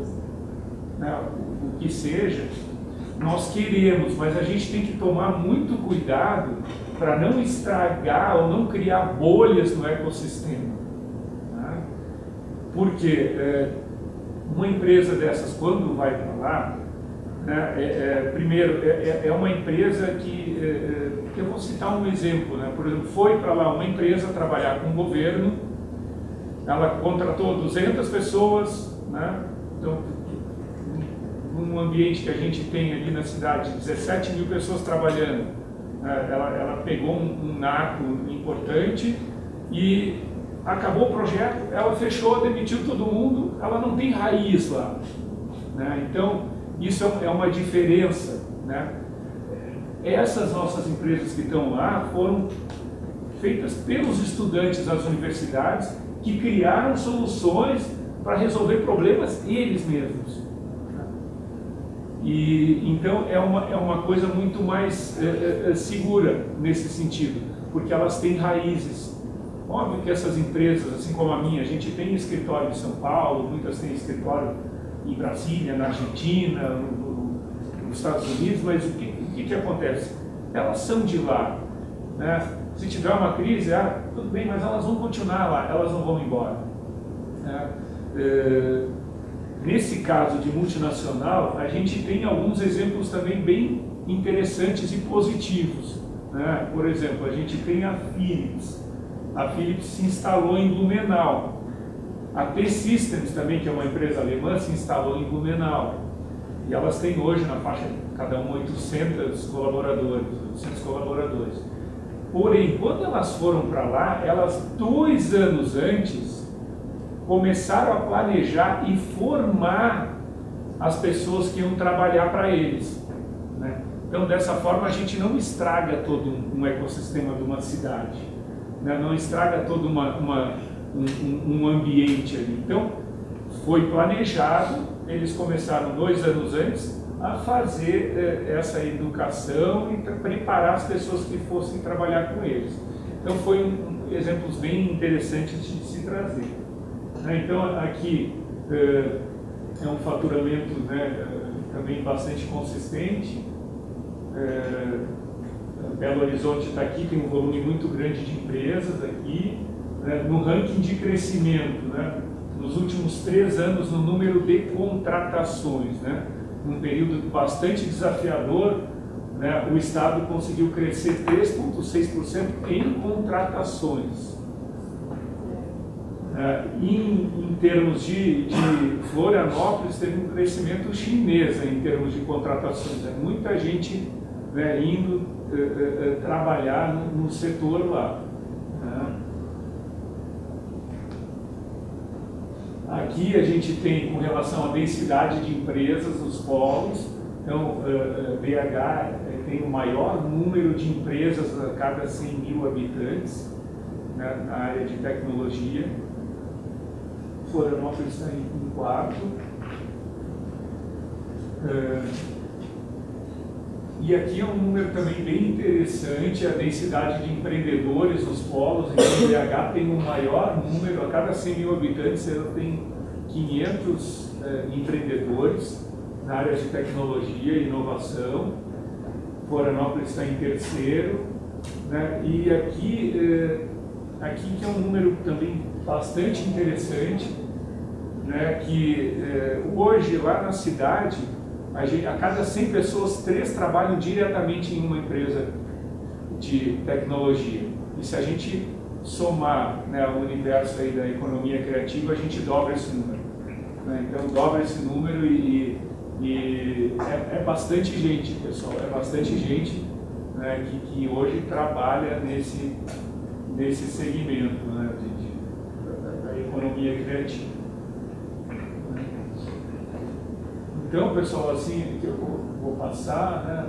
né? o, o que seja. Nós queremos, mas a gente tem que tomar muito cuidado para não estragar ou não criar bolhas no ecossistema. Né? Porque é, uma empresa dessas, quando vai para lá, né, é, é, primeiro, é, é uma empresa que... É, eu vou citar um exemplo, né? Por exemplo, foi para lá uma empresa trabalhar com o governo, ela contratou duzentas pessoas, né? Então, num ambiente que a gente tem ali na cidade, dezessete mil pessoas trabalhando, né? ela, ela pegou um, um naco importante e acabou o projeto, ela fechou, demitiu todo mundo, ela não tem raiz lá, né? Então, isso é uma diferença, né? Essas nossas empresas que estão lá foram feitas pelos estudantes das universidades que criaram soluções para resolver problemas eles mesmos. E, então é uma, é uma coisa muito mais é, é, segura nesse sentido, porque elas têm raízes. Óbvio que essas empresas, assim como a minha, a gente tem escritório em São Paulo, muitas têm escritório em Brasília, na Argentina, no, nos Estados Unidos, mas o que O que, que acontece? Elas são de lá, né? Se tiver uma crise, ah, tudo bem, mas elas vão continuar lá, elas não vão embora. Né? É, nesse caso de multinacional, a gente tem alguns exemplos também bem interessantes e positivos. Né? Por exemplo, a gente tem a Philips. A Philips se instalou em Blumenau. A T-Systems também, que é uma empresa alemã, se instalou em Blumenau. E elas têm hoje na faixa de cada um oitocentos colaboradores. Porém, quando elas foram para lá, elas dois anos antes começaram a planejar e formar as pessoas que iam trabalhar para eles. Né? Então, dessa forma, a gente não estraga todo um ecossistema de uma cidade, né? Não estraga todo uma, uma, um, um ambiente ali. Então, foi planejado. Eles começaram dois anos antes a fazer eh, essa educação e preparar as pessoas que fossem trabalhar com eles. Então, foi um, um, exemplos bem interessantes de se trazer. Né? Então, aqui eh, é um faturamento, né, também bastante consistente. Eh, Belo Horizonte está aqui, tem um volume muito grande de empresas aqui. Né? No ranking de crescimento, né? Nos últimos três anos no número de contratações, né? Um período bastante desafiador, né? O Estado conseguiu crescer três vírgula seis por cento em contratações. É, em, em termos de, de Florianópolis, teve um crescimento chinês em termos de contratações, é muita gente, né, indo é, é, trabalhar no, no setor lá. Né? Aqui a gente tem, com relação à densidade de empresas, os polos, então B H tem tem o maior número de empresas a cada cem mil habitantes, né, na área de tecnologia. Florianópolis está em quarto. Uh, e aqui é um número também bem interessante, a densidade de empreendedores nos polos. Então, o B H tem o maior número, a cada cem mil habitantes ela tem quinhentos uh, empreendedores na área de tecnologia e inovação. Florianópolis está em terceiro, né? E aqui, uh, aqui que é um número também bastante interessante, né? Que uh, hoje lá na cidade, A, gente, a cada cem pessoas, três trabalham diretamente em uma empresa de tecnologia. E se a gente somar, né, o universo aí da economia criativa, a gente dobra esse número. Né? Então, dobra esse número e, e é, é bastante gente, pessoal. É bastante gente, né, que, que hoje trabalha nesse, nesse segmento, né, de, de, da, da economia criativa. Então, pessoal, assim, eu vou, vou passar, né,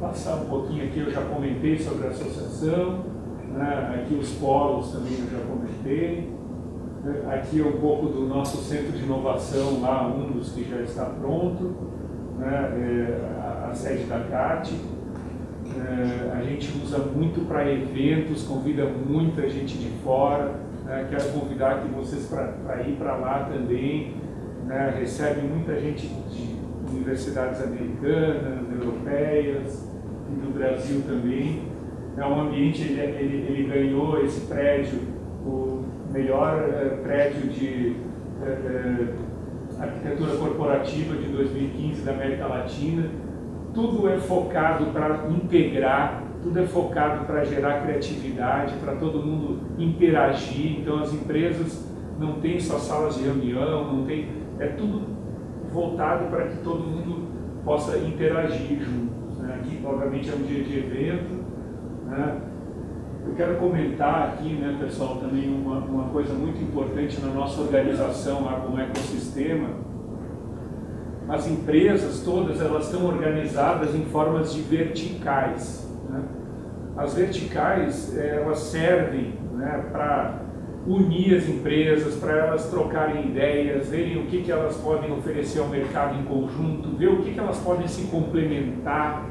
passar um pouquinho aqui, eu já comentei sobre a associação, né, aqui os polos também eu já comentei, aqui é um pouco do nosso centro de inovação, lá um dos que já está pronto, né, é, a, a sede da A C A T, é, a gente usa muito para eventos, convida muita gente de fora, né, quero convidar aqui vocês para ir para lá também, né, recebe muita gente de universidades americanas, europeias e do Brasil também. É um ambiente, ele, ele, ele ganhou esse prédio, o melhor eh, prédio de eh, eh, arquitetura corporativa de dois mil e quinze da América Latina. Tudo é focado para integrar, tudo é focado para gerar criatividade, para todo mundo interagir. Então as empresas não têm só salas de reunião, não tem... É tudo voltado para que todo mundo possa interagir juntos, né? Aqui, obviamente, é um dia de evento, né? Eu quero comentar aqui, né, pessoal, também uma, uma coisa muito importante na nossa organização lá com o ecossistema. As empresas todas, elas estão organizadas em formas de verticais, né? As verticais, elas servem, né, para unir as empresas, para elas trocarem ideias, verem o que, que elas podem oferecer ao mercado em conjunto, ver o que, que elas podem se complementar.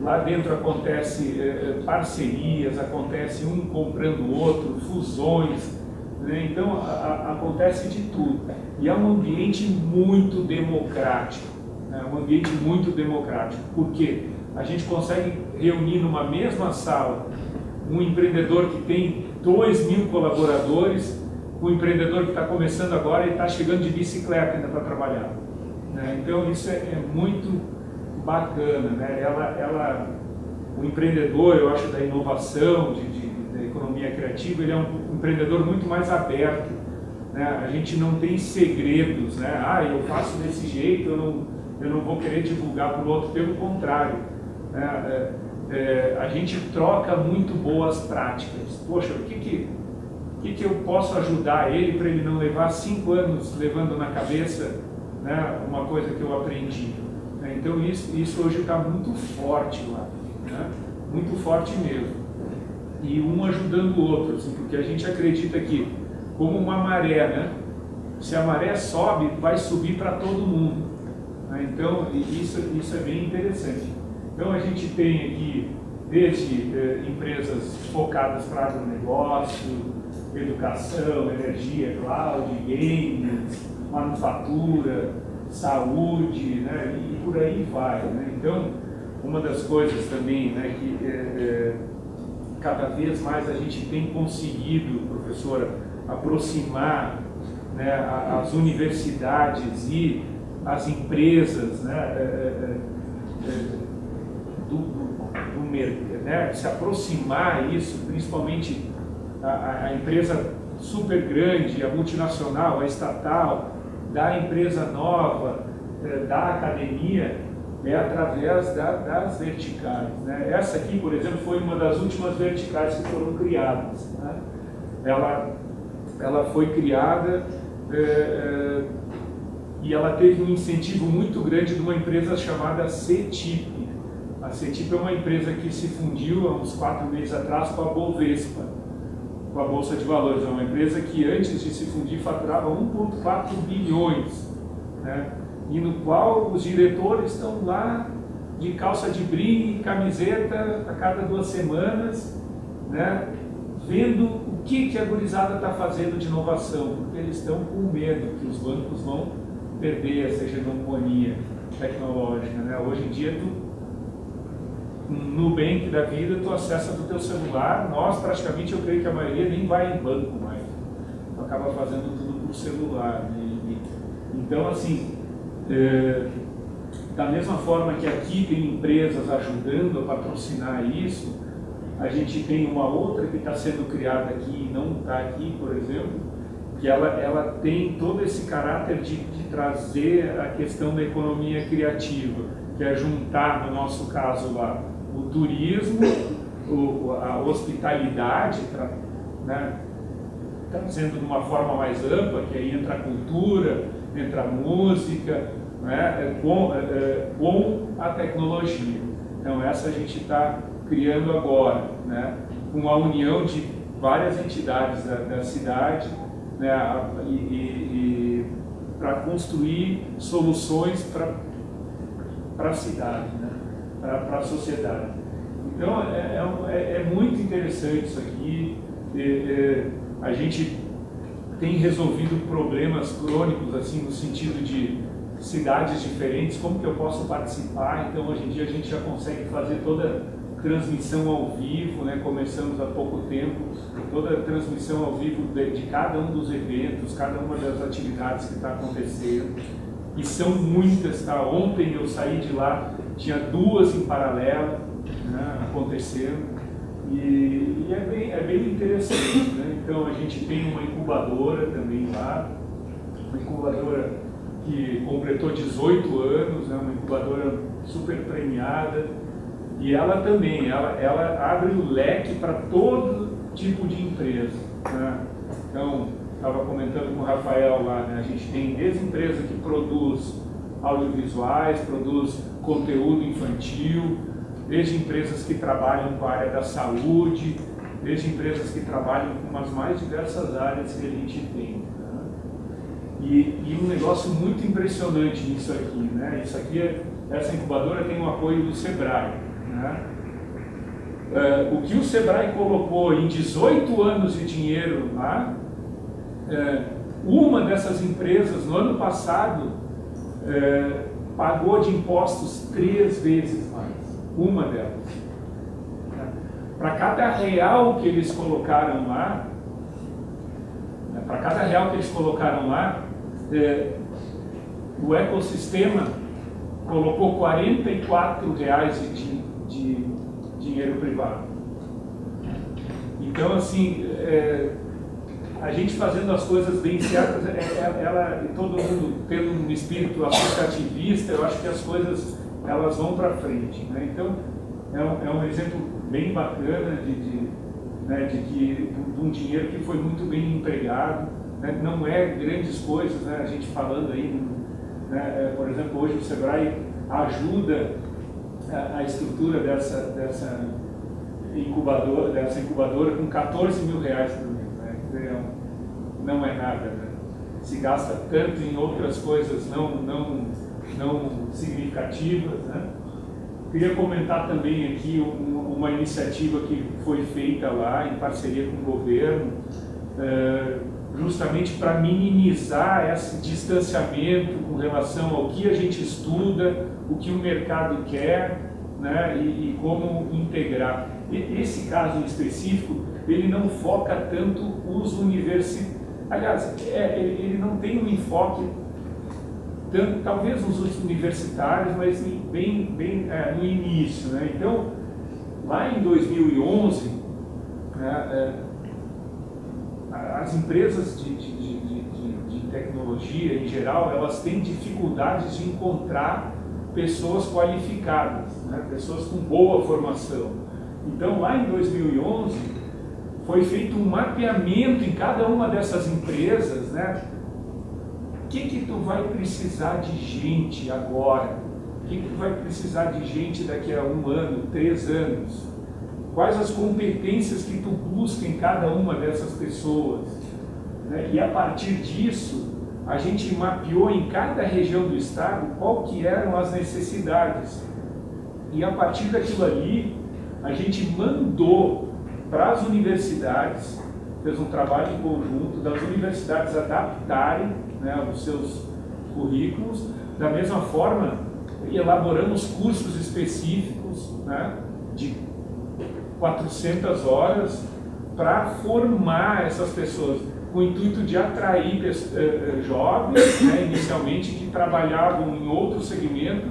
Lá dentro acontece eh, parcerias, acontece um comprando o outro, fusões, né? Então a, a, acontece de tudo. E é um ambiente muito democrático, né? um ambiente muito democrático, porque a gente consegue reunir numa mesma sala um empreendedor que tem dois mil colaboradores, o empreendedor que está começando agora e está chegando de bicicleta ainda para trabalhar, né? Então isso é, é muito bacana, né? Ela, ela, o empreendedor, eu acho, da inovação, de, de, da economia criativa, ele é um empreendedor muito mais aberto, né? A gente não tem segredos, né? Ah, eu faço desse jeito, eu não, eu não vou querer divulgar para o outro, pelo contrário, né? É, É, a gente troca muito boas práticas. Poxa, o que que, o que, que eu posso ajudar ele para ele não levar cinco anos levando na cabeça, né, uma coisa que eu aprendi? Né? Então isso, isso hoje está muito forte lá, né? Muito forte mesmo. E um ajudando o outro, assim, porque a gente acredita que, como uma maré, né, se a maré sobe, vai subir para todo mundo. Né? Então isso, isso é bem interessante. Então a gente tem aqui, desde eh, empresas focadas para agronegócio, educação, energia, cloud, games, manufatura, saúde, né, e por aí vai, né? Então, uma das coisas também, né, que eh, cada vez mais a gente tem conseguido, professora, aproximar, né, a, as universidades e as empresas, né, eh, eh, Do, do, do mercado, né? Se aproximar isso, principalmente a, a empresa super grande, a multinacional, a estatal, da empresa nova, da academia, é através da, das verticais, né? Essa aqui, por exemplo, foi uma das últimas verticais que foram criadas, né? Ela, ela foi criada é, é, e ela teve um incentivo muito grande de uma empresa chamada C T I P. A CETIP é uma empresa que se fundiu há uns quatro meses atrás com a Bovespa, com a Bolsa de Valores. É uma empresa que antes de se fundir faturava um vírgula quatro bilhões, né? E no qual os diretores estão lá de calça de brim e camiseta a cada duas semanas, né? Vendo o que, que a gurizada está fazendo de inovação, porque eles estão com medo que os bancos vão perder essa hegemonia tecnológica, né? Hoje em dia, tu, no Nubank da vida, tu acessa do teu celular. Nós, praticamente, eu creio que a maioria nem vai em banco mais, tu acaba fazendo tudo por celular, né? E, então, assim, é, da mesma forma que aqui tem empresas ajudando a patrocinar isso, a gente tem uma outra que está sendo criada aqui e não está aqui, por exemplo, que ela, ela tem todo esse caráter de, de trazer a questão da economia criativa, que é juntar, no nosso caso lá, o turismo, o, a hospitalidade, tra, né, trazendo de uma forma mais ampla, que aí entra a cultura, entra a música, né, com, com a tecnologia. Então essa a gente está criando agora, né, com a união de várias entidades da, da cidade, né, e, e, e para construir soluções para para a cidade, né, para a sociedade. Então é, é, é muito interessante isso aqui. É, é, a gente tem resolvido problemas crônicos assim no sentido de cidades diferentes, como que eu posso participar. Então hoje em dia a gente já consegue fazer toda transmissão ao vivo, né? Começamos há pouco tempo, toda a transmissão ao vivo de, de cada um dos eventos, cada uma das atividades que está acontecendo, e são muitas, tá? Ontem eu saí de lá, tinha duas em paralelo, né, acontecendo, e, e é, bem, é bem interessante, né? Então a gente tem uma incubadora também lá, uma incubadora que completou dezoito anos, né? Uma incubadora super premiada. E ela também, ela, ela abre o leque para todo tipo de empresa, né? Então, estava comentando com o Rafael lá, né? A gente tem desde empresa que produz audiovisuais, produz conteúdo infantil, desde empresas que trabalham com a área da saúde, desde empresas que trabalham com as mais diversas áreas que a gente tem, né? E, e um negócio muito impressionante nisso aqui, né? Isso aqui, é, essa incubadora tem o apoio do Sebrae. Né? Uh, o que o Sebrae colocou em dezoito anos de dinheiro lá, uh, uma dessas empresas no ano passado uh, pagou de impostos três vezes mais, uma delas. Né? Para cada real que eles colocaram lá, né, para cada real que eles colocaram lá, uh, o ecossistema colocou quarenta e quatro reais de dinheiro. De dinheiro privado. Então, assim, é, a gente fazendo as coisas bem certas, é, ela, todo mundo tendo um espírito associativista, eu acho que as coisas elas vão para frente, né? Então, é um, é um exemplo bem bacana de, de, né, de, que, de um dinheiro que foi muito bem empregado, né? Não é grandes coisas, né? A gente falando aí, né? Por exemplo, hoje o Sebrae ajuda a estrutura dessa, dessa, incubadora, dessa incubadora com quatorze mil reais por mês, né? Não é nada, né? Se gasta tanto em outras coisas não, não, não significativas, né? Queria comentar também aqui uma iniciativa que foi feita lá em parceria com o governo, justamente para minimizar esse distanciamento com relação ao que a gente estuda, o que o mercado quer, né, e, e como integrar. E, esse caso em específico, ele não foca tanto os universitários, aliás, é, ele não tem um enfoque, tanto, talvez os universitários, mas bem, bem é, no início, né? Então, lá em dois mil e onze, né, é, as empresas de, de, de, de, de tecnologia, em geral, elas têm dificuldades de encontrar pessoas qualificadas, né? Pessoas com boa formação. Então, lá em dois mil e onze, foi feito um mapeamento em cada uma dessas empresas, né? O que que tu vai precisar de gente agora O que vai precisar de gente daqui a um ano, três anos? Quais as competências que tu busca em cada uma dessas pessoas? Né? E a partir disso, a gente mapeou em cada região do estado qual que eram as necessidades. E a partir daquilo ali, a gente mandou para as universidades, fez um trabalho em conjunto, das universidades adaptarem, né, os seus currículos. Da mesma forma, elaboramos cursos específicos, né, de quatrocentas horas para formar essas pessoas, com o intuito de atrair jovens, né, inicialmente, que trabalhavam em outro segmento,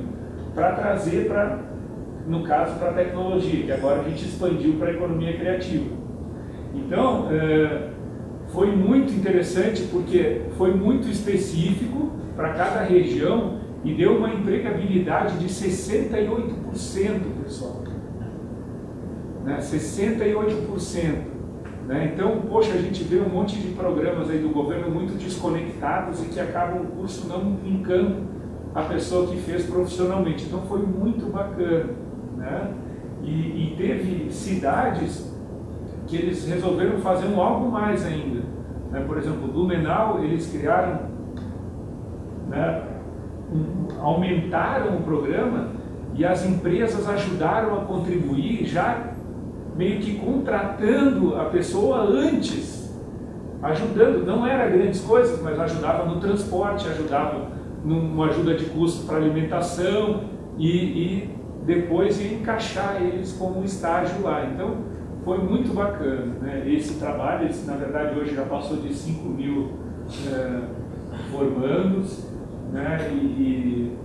para trazer para, no caso, para a tecnologia, que agora a gente expandiu para a economia criativa. Então, foi muito interessante porque foi muito específico para cada região e deu uma empregabilidade de sessenta e oito por cento, pessoal. Né? sessenta e oito por cento. Né? Então, poxa, a gente vê um monte de programas aí do governo muito desconectados e que acabam o curso não linkando a pessoa que fez profissionalmente. Então, foi muito bacana. Né? E, e teve cidades que eles resolveram fazer um algo mais ainda. Né? Por exemplo, Blumenau, eles criaram, né, um, aumentaram o programa e as empresas ajudaram a contribuir já meio que contratando a pessoa antes, ajudando, não era grandes coisas, mas ajudava no transporte, ajudava numa ajuda de custo para alimentação e, e depois ia encaixar eles como estágio lá. Então, foi muito bacana, né? Esse trabalho, esse, na verdade, hoje já passou de cinco mil eh, formandos, né? e, e,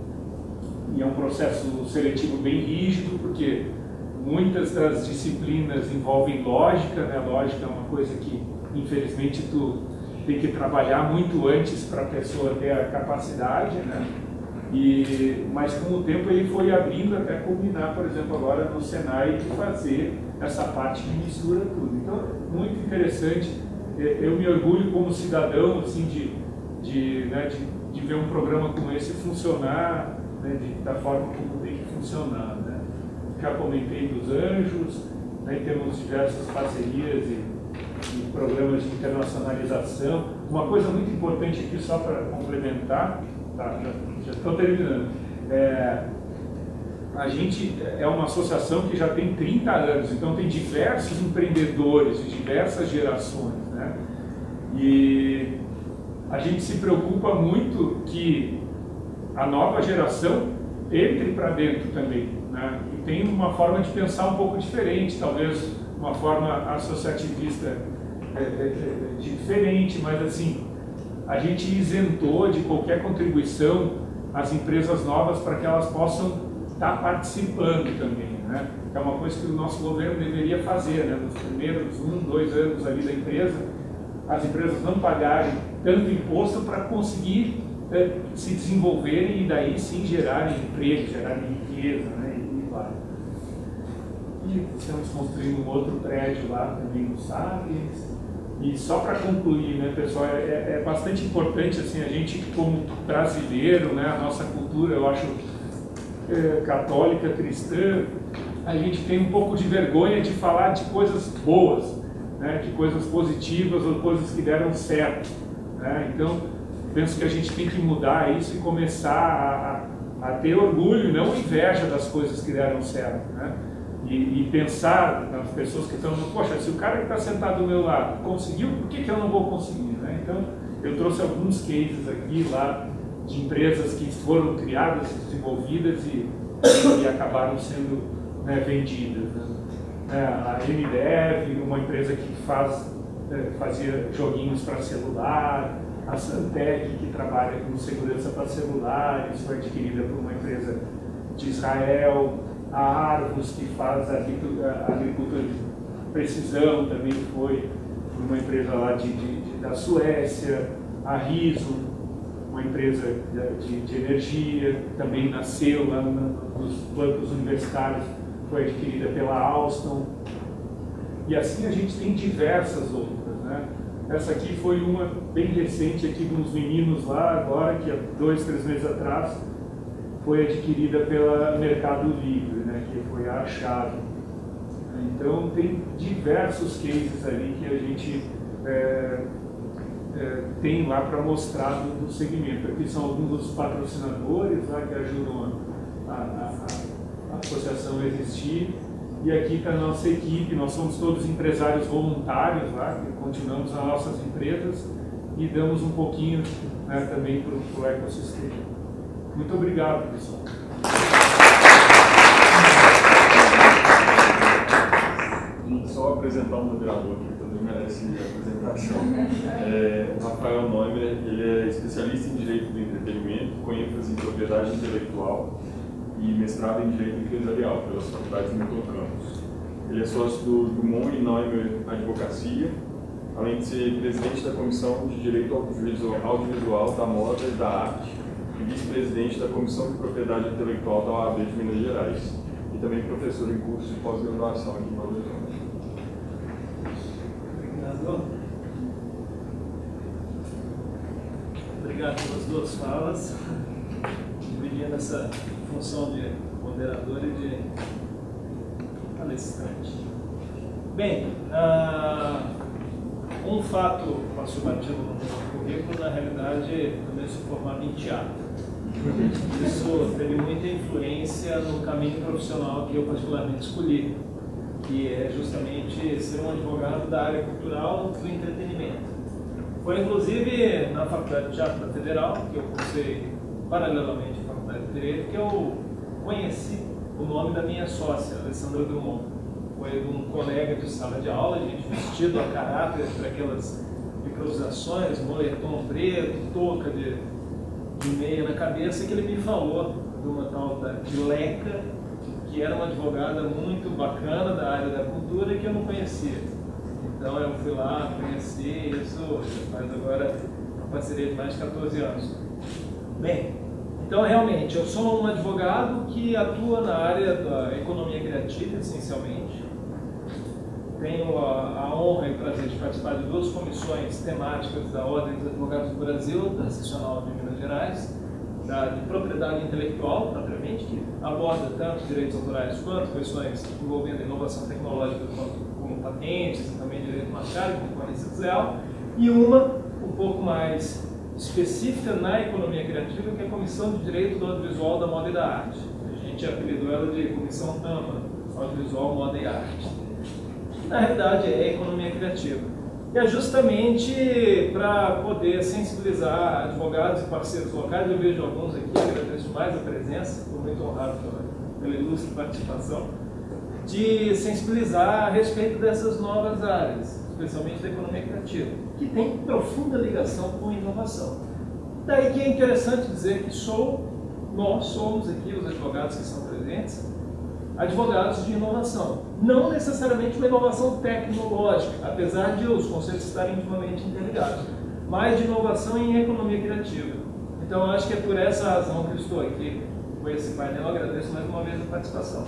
e é um processo seletivo bem rígido, porque muitas das disciplinas envolvem lógica, né? Lógica é uma coisa que, infelizmente, tu tem que trabalhar muito antes para a pessoa ter a capacidade, né? E, mas com o tempo ele foi abrindo até combinar, por exemplo, agora no Senai, de fazer essa parte que mistura tudo. Então, muito interessante. Eu me orgulho como cidadão, assim, de, de, né, de, de ver um programa como esse funcionar, né, de, da forma como tem que funcionar. Né? Já comentei dos anjos, né, temos diversas parcerias e, e programas de internacionalização. Uma coisa muito importante aqui, só para complementar, tá, já estou terminando. É, a gente é uma associação que já tem trinta anos, então tem diversos empreendedores de diversas gerações, né? E a gente se preocupa muito que a nova geração entre para dentro também, né? E tem uma forma de pensar um pouco diferente, talvez uma forma associativista é, é, é, diferente, mas assim, a gente isentou de qualquer contribuição as empresas novas para que elas possam estar participando também, né? É uma coisa que o nosso governo deveria fazer, né? Nos primeiros um, dois anos ali da empresa, as empresas não pagarem tanto imposto para conseguir eh, se desenvolverem e daí sim gerarem emprego, gerarem riqueza, né? E claro. E estamos construindo um outro prédio lá também no Sapiens. E só para concluir, né, pessoal, é, é bastante importante, assim, a gente como brasileiro, né, a nossa cultura, eu acho, é, católica, cristã, a gente tem um pouco de vergonha de falar de coisas boas, né, de coisas positivas ou coisas que deram certo. Né? Então, penso que a gente tem que mudar isso e começar a, a ter orgulho, não inveja das coisas que deram certo, né? E, e pensar nas pessoas que estão, poxa, se o cara que está sentado do meu lado conseguiu, por que, que eu não vou conseguir? Né? Então, eu trouxe alguns cases aqui lá de empresas que foram criadas, desenvolvidas e, e acabaram sendo, né, vendidas. É, a M D E V, uma empresa que faz, é, fazia joguinhos para celular, a Santec, que trabalha com segurança para celulares, foi adquirida por uma empresa de Israel. A Arvos, que faz a agricultura de precisão, também foi uma empresa lá de, de, de, da Suécia. A Riso, uma empresa de, de energia, também nasceu lá no, nos bancos universitários, foi adquirida pela Alstom. E assim a gente tem diversas outras, né? Essa aqui foi uma bem recente aqui de uns meninos lá agora, que há dois, três meses atrás foi adquirida pela Mercado Livre, né, que foi a chave. Então tem diversos cases ali que a gente é, é, tem lá para mostrar do, do segmento. Aqui são alguns dos patrocinadores lá que ajudam a, a, a, a associação a existir. E aqui está a nossa equipe, nós somos todos empresários voluntários lá, que continuamos nas nossas empresas e damos um pouquinho, né, também para o ecossistema. Muito obrigado, pessoal. Vamos só apresentar o moderador aqui, também merece apresentação. É, o Rafael Neumer, ele é especialista em Direito do Entretenimento, com ênfase em propriedade intelectual e mestrado em Direito Empresarial pelas faculdades Campus. Ele é sócio do Dumont e Neumer Advocacia, além de ser presidente da Comissão de Direito Audiovisual da Moda e da Arte e vice-presidente da Comissão de Propriedade Intelectual da O A B de Minas Gerais e também professor em curso de pós-graduação aqui em Belo Horizonte. Obrigado. Obrigado pelas duas falas. Dividindo essa função de moderador e de palestrante. Bem, uh, um fato passou batido no meu currículo, na realidade também sou formado em teatro. Isso teve muita influência no caminho profissional que eu particularmente escolhi, que é justamente ser um advogado da área cultural do entretenimento. Foi inclusive na Faculdade de Teatro da Federal, que eu cursei paralelamente à Faculdade de Direito, que eu conheci o nome da minha sócia, Alessandra Drummond. Foi um colega de sala de aula, a gente vestido a caráter para aquelas improvisações, moletom preto, touca de, de meia na cabeça, que ele me falou de uma tal da Leca, que era uma advogada muito bacana da área da cultura que eu não conhecia. Então eu fui lá, conheci, isso faz agora uma parceria de mais de quatorze anos. Bem, então realmente eu sou um advogado que atua na área da economia criativa, essencialmente. Tenho a, a honra e o prazer de participar de duas comissões temáticas da Ordem dos Advogados do Brasil, da Seccional de Minas Gerais, da de propriedade intelectual, propriamente, que aborda tanto direitos autorais quanto questões envolvendo inovação tecnológica, quanto como patentes, e também direito marcado, concorrência desleal, e uma um pouco mais específica na economia criativa, que é a Comissão de Direito do Audiovisual, da Moda e da Arte. A gente apelidou ela de Comissão AMA, Audiovisual, Moda e Arte. Na realidade é economia criativa. E é justamente para poder sensibilizar advogados e parceiros locais, eu vejo alguns aqui, agradeço demais a presença, estou muito honrado pela ilustre participação, de sensibilizar a respeito dessas novas áreas, especialmente da economia criativa, que tem profunda ligação com inovação. Daí que é interessante dizer que sou, nós somos aqui, os advogados que são presentes, advogados de inovação. Não necessariamente uma inovação tecnológica, apesar de os conceitos estarem intimamente interligados, mas de inovação em economia criativa. Então eu acho que é por essa razão que eu estou aqui com esse painel. Eu agradeço mais uma vez a participação.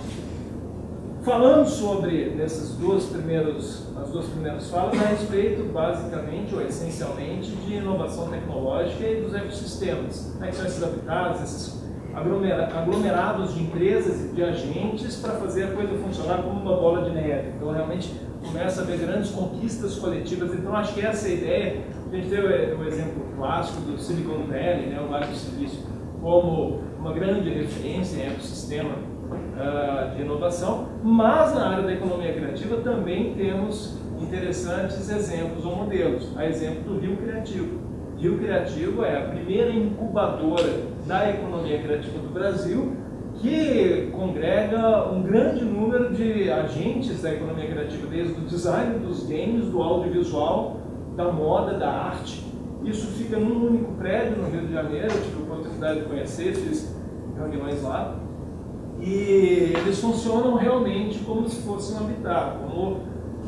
Falando sobre, nessas duas primeiras, nas duas primeiras falas, a respeito, basicamente, ou essencialmente, de inovação tecnológica e dos ecossistemas. Né, que são esses habitats, esses aglomerados de empresas e de agentes para fazer a coisa funcionar como uma bola de neve. Então, realmente, começa a haver grandes conquistas coletivas. Então, acho que essa é a ideia. A gente teve o exemplo clássico do Silicon Valley, né, o Vale do Silício, como uma grande referência em ecossistema de inovação, mas na área da economia criativa também temos interessantes exemplos ou modelos. A exemplo do Rio Criativo. Rio Criativo é a primeira incubadora da economia criativa do Brasil, que congrega um grande número de agentes da economia criativa, desde o design dos games, do audiovisual, da moda, da arte. Isso fica num único prédio no Rio de Janeiro, eu tive a oportunidade de conhecer, fiz reuniões lá. E eles funcionam realmente como se fossem um habitat, como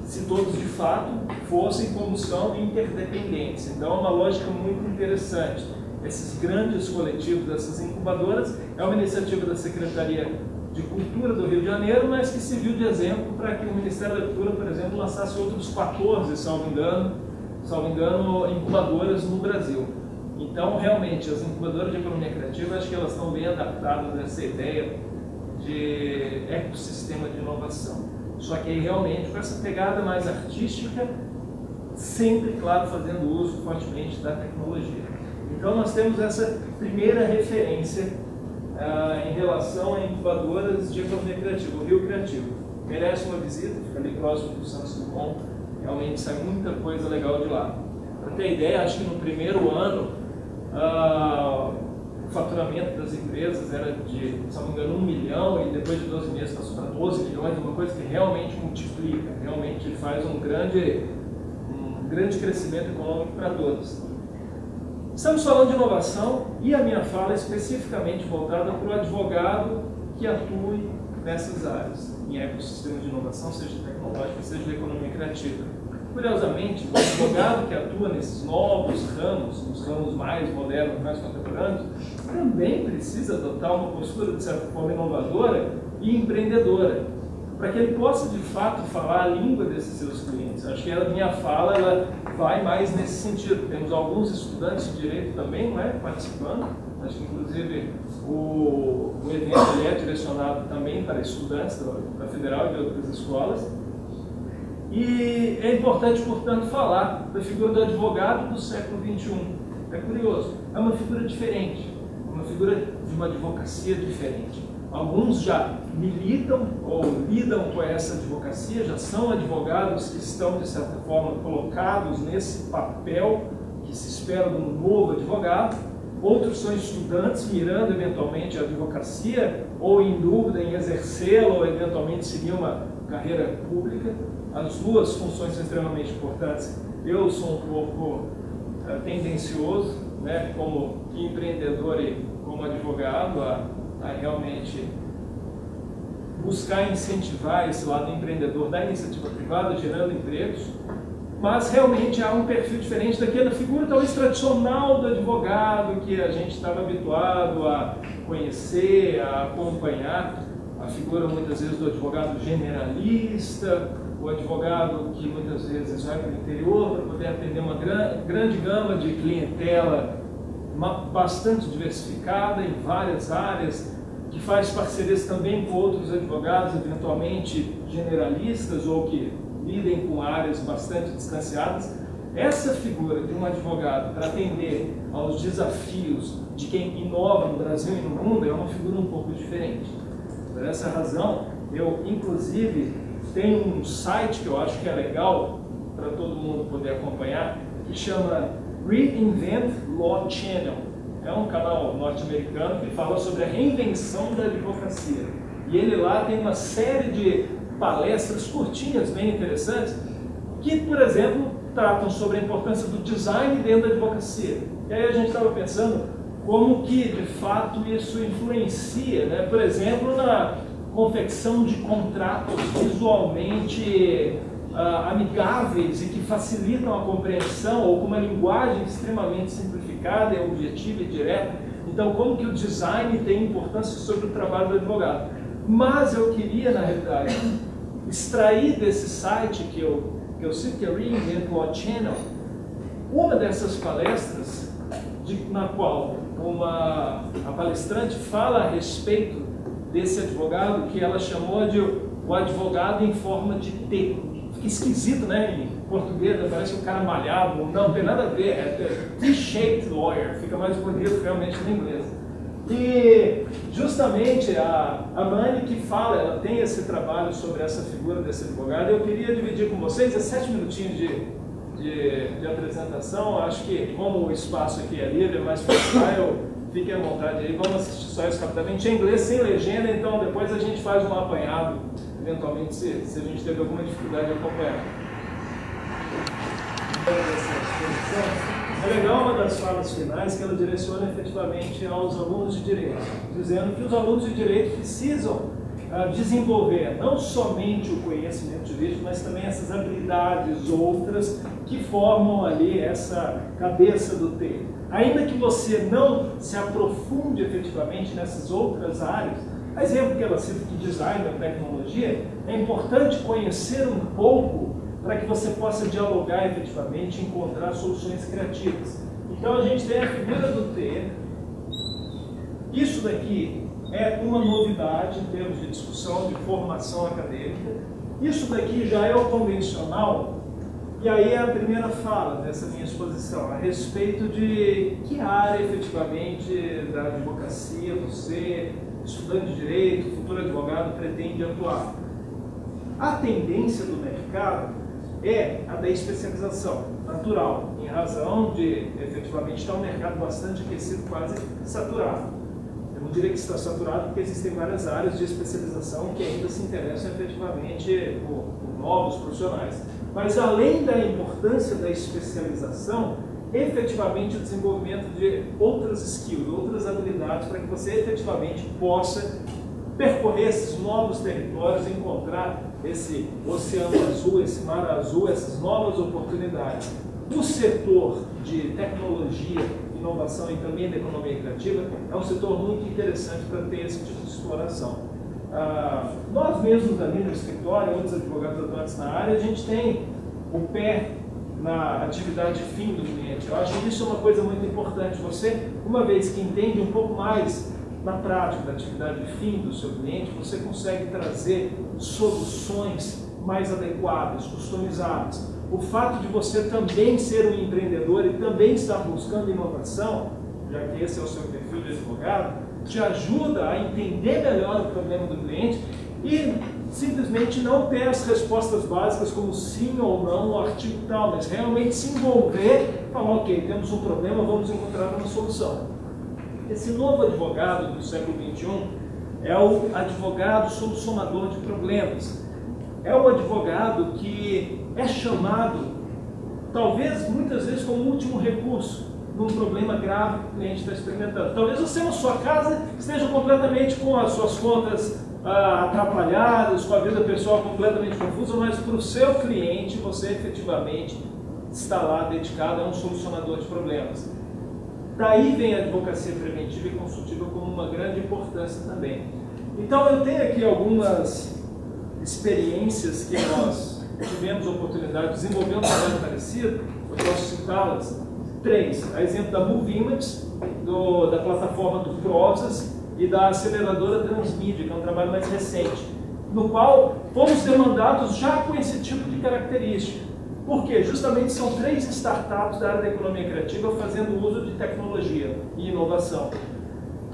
se todos de fato fossem como são interdependentes. Então é uma lógica muito interessante. Esses grandes coletivos, essas incubadoras, é uma iniciativa da Secretaria de Cultura do Rio de Janeiro, mas que serviu de exemplo para que o Ministério da Cultura, por exemplo, lançasse outros quatorze, salvo engano, salvo engano, incubadoras no Brasil. Então, realmente, as incubadoras de economia criativa, acho que elas estão bem adaptadas a essa ideia de ecossistema de inovação. Só que aí, realmente, com essa pegada mais artística, sempre, claro, fazendo uso fortemente da tecnologia. Então, nós temos essa primeira referência uh, em relação a incubadoras de economia criativa, o Rio Criativo. Merece uma visita, fica ali próximo do Santos Dumont, realmente sai muita coisa legal de lá. Para ter ideia, acho que no primeiro ano, uh, o faturamento das empresas era de, se não me engano, um milhão, e depois de doze meses passou para doze milhões, uma coisa que realmente multiplica, realmente faz um grande, um grande crescimento econômico para todos. Estamos falando de inovação e a minha fala é especificamente voltada para o advogado que atue nessas áreas, em ecossistema de inovação, seja tecnológica, seja de economia criativa. Curiosamente, o advogado que atua nesses novos ramos, nos ramos mais modernos, mais contemporâneos, também precisa adotar uma postura, de certa forma, inovadora e empreendedora, para que ele possa, de fato, falar a língua desses seus clientes. Acho que a minha fala ela vai mais nesse sentido. Temos alguns estudantes de direito também, não é, participando. Acho que, inclusive, o, o evento é direcionado também para estudantes da, da Federal e de outras escolas. E é importante, portanto, falar da figura do advogado do século vinte e um. É curioso, é uma figura diferente, uma figura de uma advocacia diferente. Alguns já militam ou lidam com essa advocacia, já são advogados que estão, de certa forma, colocados nesse papel que se espera de um novo advogado. Outros são estudantes mirando, eventualmente, a advocacia ou em dúvida em exercê-la ou, eventualmente, seguir uma carreira pública. As duas funções são extremamente importantes. Eu sou um pouco uh, tendencioso, né, como empreendedor e como advogado, a, a realmente buscar incentivar esse lado empreendedor da iniciativa privada, gerando empregos, mas realmente há um perfil diferente daquela figura talvez tradicional do advogado que a gente estava habituado a conhecer, a acompanhar. A figura, muitas vezes, do advogado generalista, o advogado que muitas vezes vai para o interior para poder atender uma gran, grande gama de clientela, uma, bastante diversificada em várias áreas, que faz parcerias também com outros advogados, eventualmente generalistas ou que lidem com áreas bastante distanciadas. Essa figura de um advogado para atender aos desafios de quem inova no Brasil e no mundo é uma figura um pouco diferente. Por essa razão, eu, inclusive, tenho um site que eu acho que é legal para todo mundo poder acompanhar, que chama Reinvent Law Channel. É um canal norte-americano que fala sobre a reinvenção da advocacia. E ele lá tem uma série de palestras curtinhas, bem interessantes, que, por exemplo, tratam sobre a importância do design dentro da advocacia. E aí a gente estava pensando como que, de fato, isso influencia, né? Por exemplo, na confecção de contratos visualmente uh, amigáveis e que facilitam a compreensão, ou com uma linguagem extremamente simplificada, objetiva e direta. Então, como que o design tem importância sobre o trabalho do advogado. Mas eu queria, na realidade, extrair desse site que eu, que eu cito, que é Reinvent Law Channel, uma dessas palestras, de, na qual uma, a palestrante fala a respeito desse advogado que ela chamou de o advogado em forma de T. Fica esquisito, né? Em português parece um cara malhado, não tem nada a ver, é T-shaped lawyer, fica mais bonito realmente no inglês. E justamente a, a Mani que fala, ela tem esse trabalho sobre essa figura desse advogado. Eu queria dividir com vocês, é sete minutinhos de De, de apresentação. Acho que, como o espaço aqui é livre, é mais freestyle, fiquem à vontade aí, vamos assistir só isso rapidamente, em inglês, sem legenda, então depois a gente faz um apanhado, eventualmente, se, se a gente teve alguma dificuldade de acompanhar. É legal uma das falas finais que ela direciona efetivamente aos alunos de direito, dizendo que os alunos de direito precisam uh, desenvolver não somente o conhecimento jurídico, mas também essas habilidades outras que formam ali essa cabeça do T. Ainda que você não se aprofunde efetivamente nessas outras áreas, a exemplo que ela cita de design da tecnologia, é importante conhecer um pouco para que você possa dialogar efetivamente e encontrar soluções criativas. Então a gente tem a figura do ter. Isso daqui é uma novidade em termos de discussão, de formação acadêmica. Isso daqui já é o convencional. E aí é a primeira fala dessa minha exposição, a respeito de que área efetivamente da advocacia você, estudante de direito, futuro advogado, pretende atuar. A tendência do mercado é a da especialização natural, em razão de efetivamente estar um mercado bastante aquecido, quase saturado. Eu não diria que está saturado porque existem várias áreas de especialização que ainda se interessam efetivamente por, por novos profissionais. Mas além da importância da especialização, efetivamente o desenvolvimento de outras skills, outras habilidades para que você efetivamente possa percorrer esses novos territórios, encontrar esse oceano azul, esse mar azul, essas novas oportunidades. O setor de tecnologia, inovação e também da economia criativa é um setor muito interessante para ter esse tipo de exploração. Ah, nós mesmos ali no escritório, outros advogados atuantes na área, a gente tem o pé na atividade fim do cliente. Eu acho que isso é uma coisa muito importante. Você, uma vez que entende um pouco mais na prática da atividade fim do seu cliente, você consegue trazer soluções mais adequadas, customizadas. O fato de você também ser um empreendedor e também estar buscando inovação, já que esse é o seu perfil de advogado, te ajuda a entender melhor o problema do cliente e simplesmente não ter as respostas básicas como sim ou não, o artigo tal, mas realmente se envolver e falar, ok, temos um problema, vamos encontrar uma solução. Esse novo advogado do século vinte e um é o advogado solucionador de problemas. É o advogado que é chamado, talvez muitas vezes, como último recurso num problema grave que o cliente está experimentando. Talvez você na sua casa esteja completamente com as suas contas ah, atrapalhadas, com a vida pessoal completamente confusa, mas para o seu cliente você efetivamente está lá dedicado a um solucionador de problemas. Daí vem a advocacia preventiva e consultiva como uma grande importância também. Então eu tenho aqui algumas experiências que nós tivemos a oportunidade de desenvolver um trabalho parecido, eu posso citá-las. Três, a exemplo da Move Images, do, da plataforma do Prosas e da aceleradora Transmídia, que é um trabalho mais recente, no qual fomos demandados já com esse tipo de característica. Por quê? Justamente são três startups da área da economia criativa fazendo uso de tecnologia e inovação.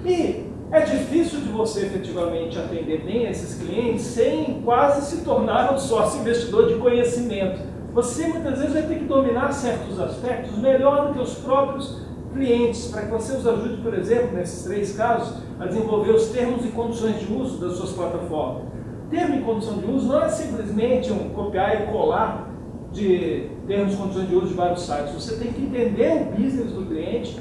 E é difícil de você efetivamente atender bem a esses clientes sem quase se tornar um sócio investidor de conhecimento. Você muitas vezes vai ter que dominar certos aspectos melhor do que os próprios clientes, para que você os ajude, por exemplo, nesses três casos, a desenvolver os termos e condições de uso das suas plataformas. Termo e condição de uso não é simplesmente um copiar e colar de termos e condições de uso de vários sites. Você tem que entender o business do cliente,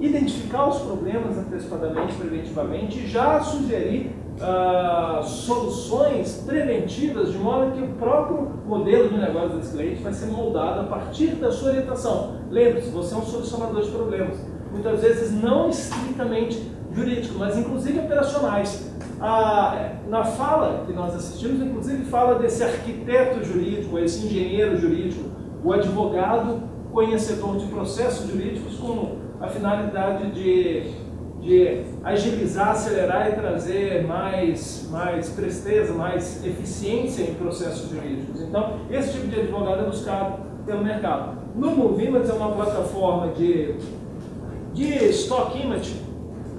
identificar os problemas antecipadamente, preventivamente e já sugerir Uh, soluções preventivas, de modo que o próprio modelo de negócio desse cliente vai ser moldado a partir da sua orientação. Lembre-se, você é um solucionador de problemas, muitas vezes não estritamente jurídico, mas inclusive operacionais. Uh, na fala que nós assistimos, inclusive fala desse arquiteto jurídico, esse engenheiro jurídico, o advogado conhecedor de processos jurídicos com a finalidade de... de agilizar, acelerar e trazer mais, mais presteza, mais eficiência em processos jurídicos. Então, esse tipo de advogado é buscado pelo mercado. No Movimas é uma plataforma de, de stock image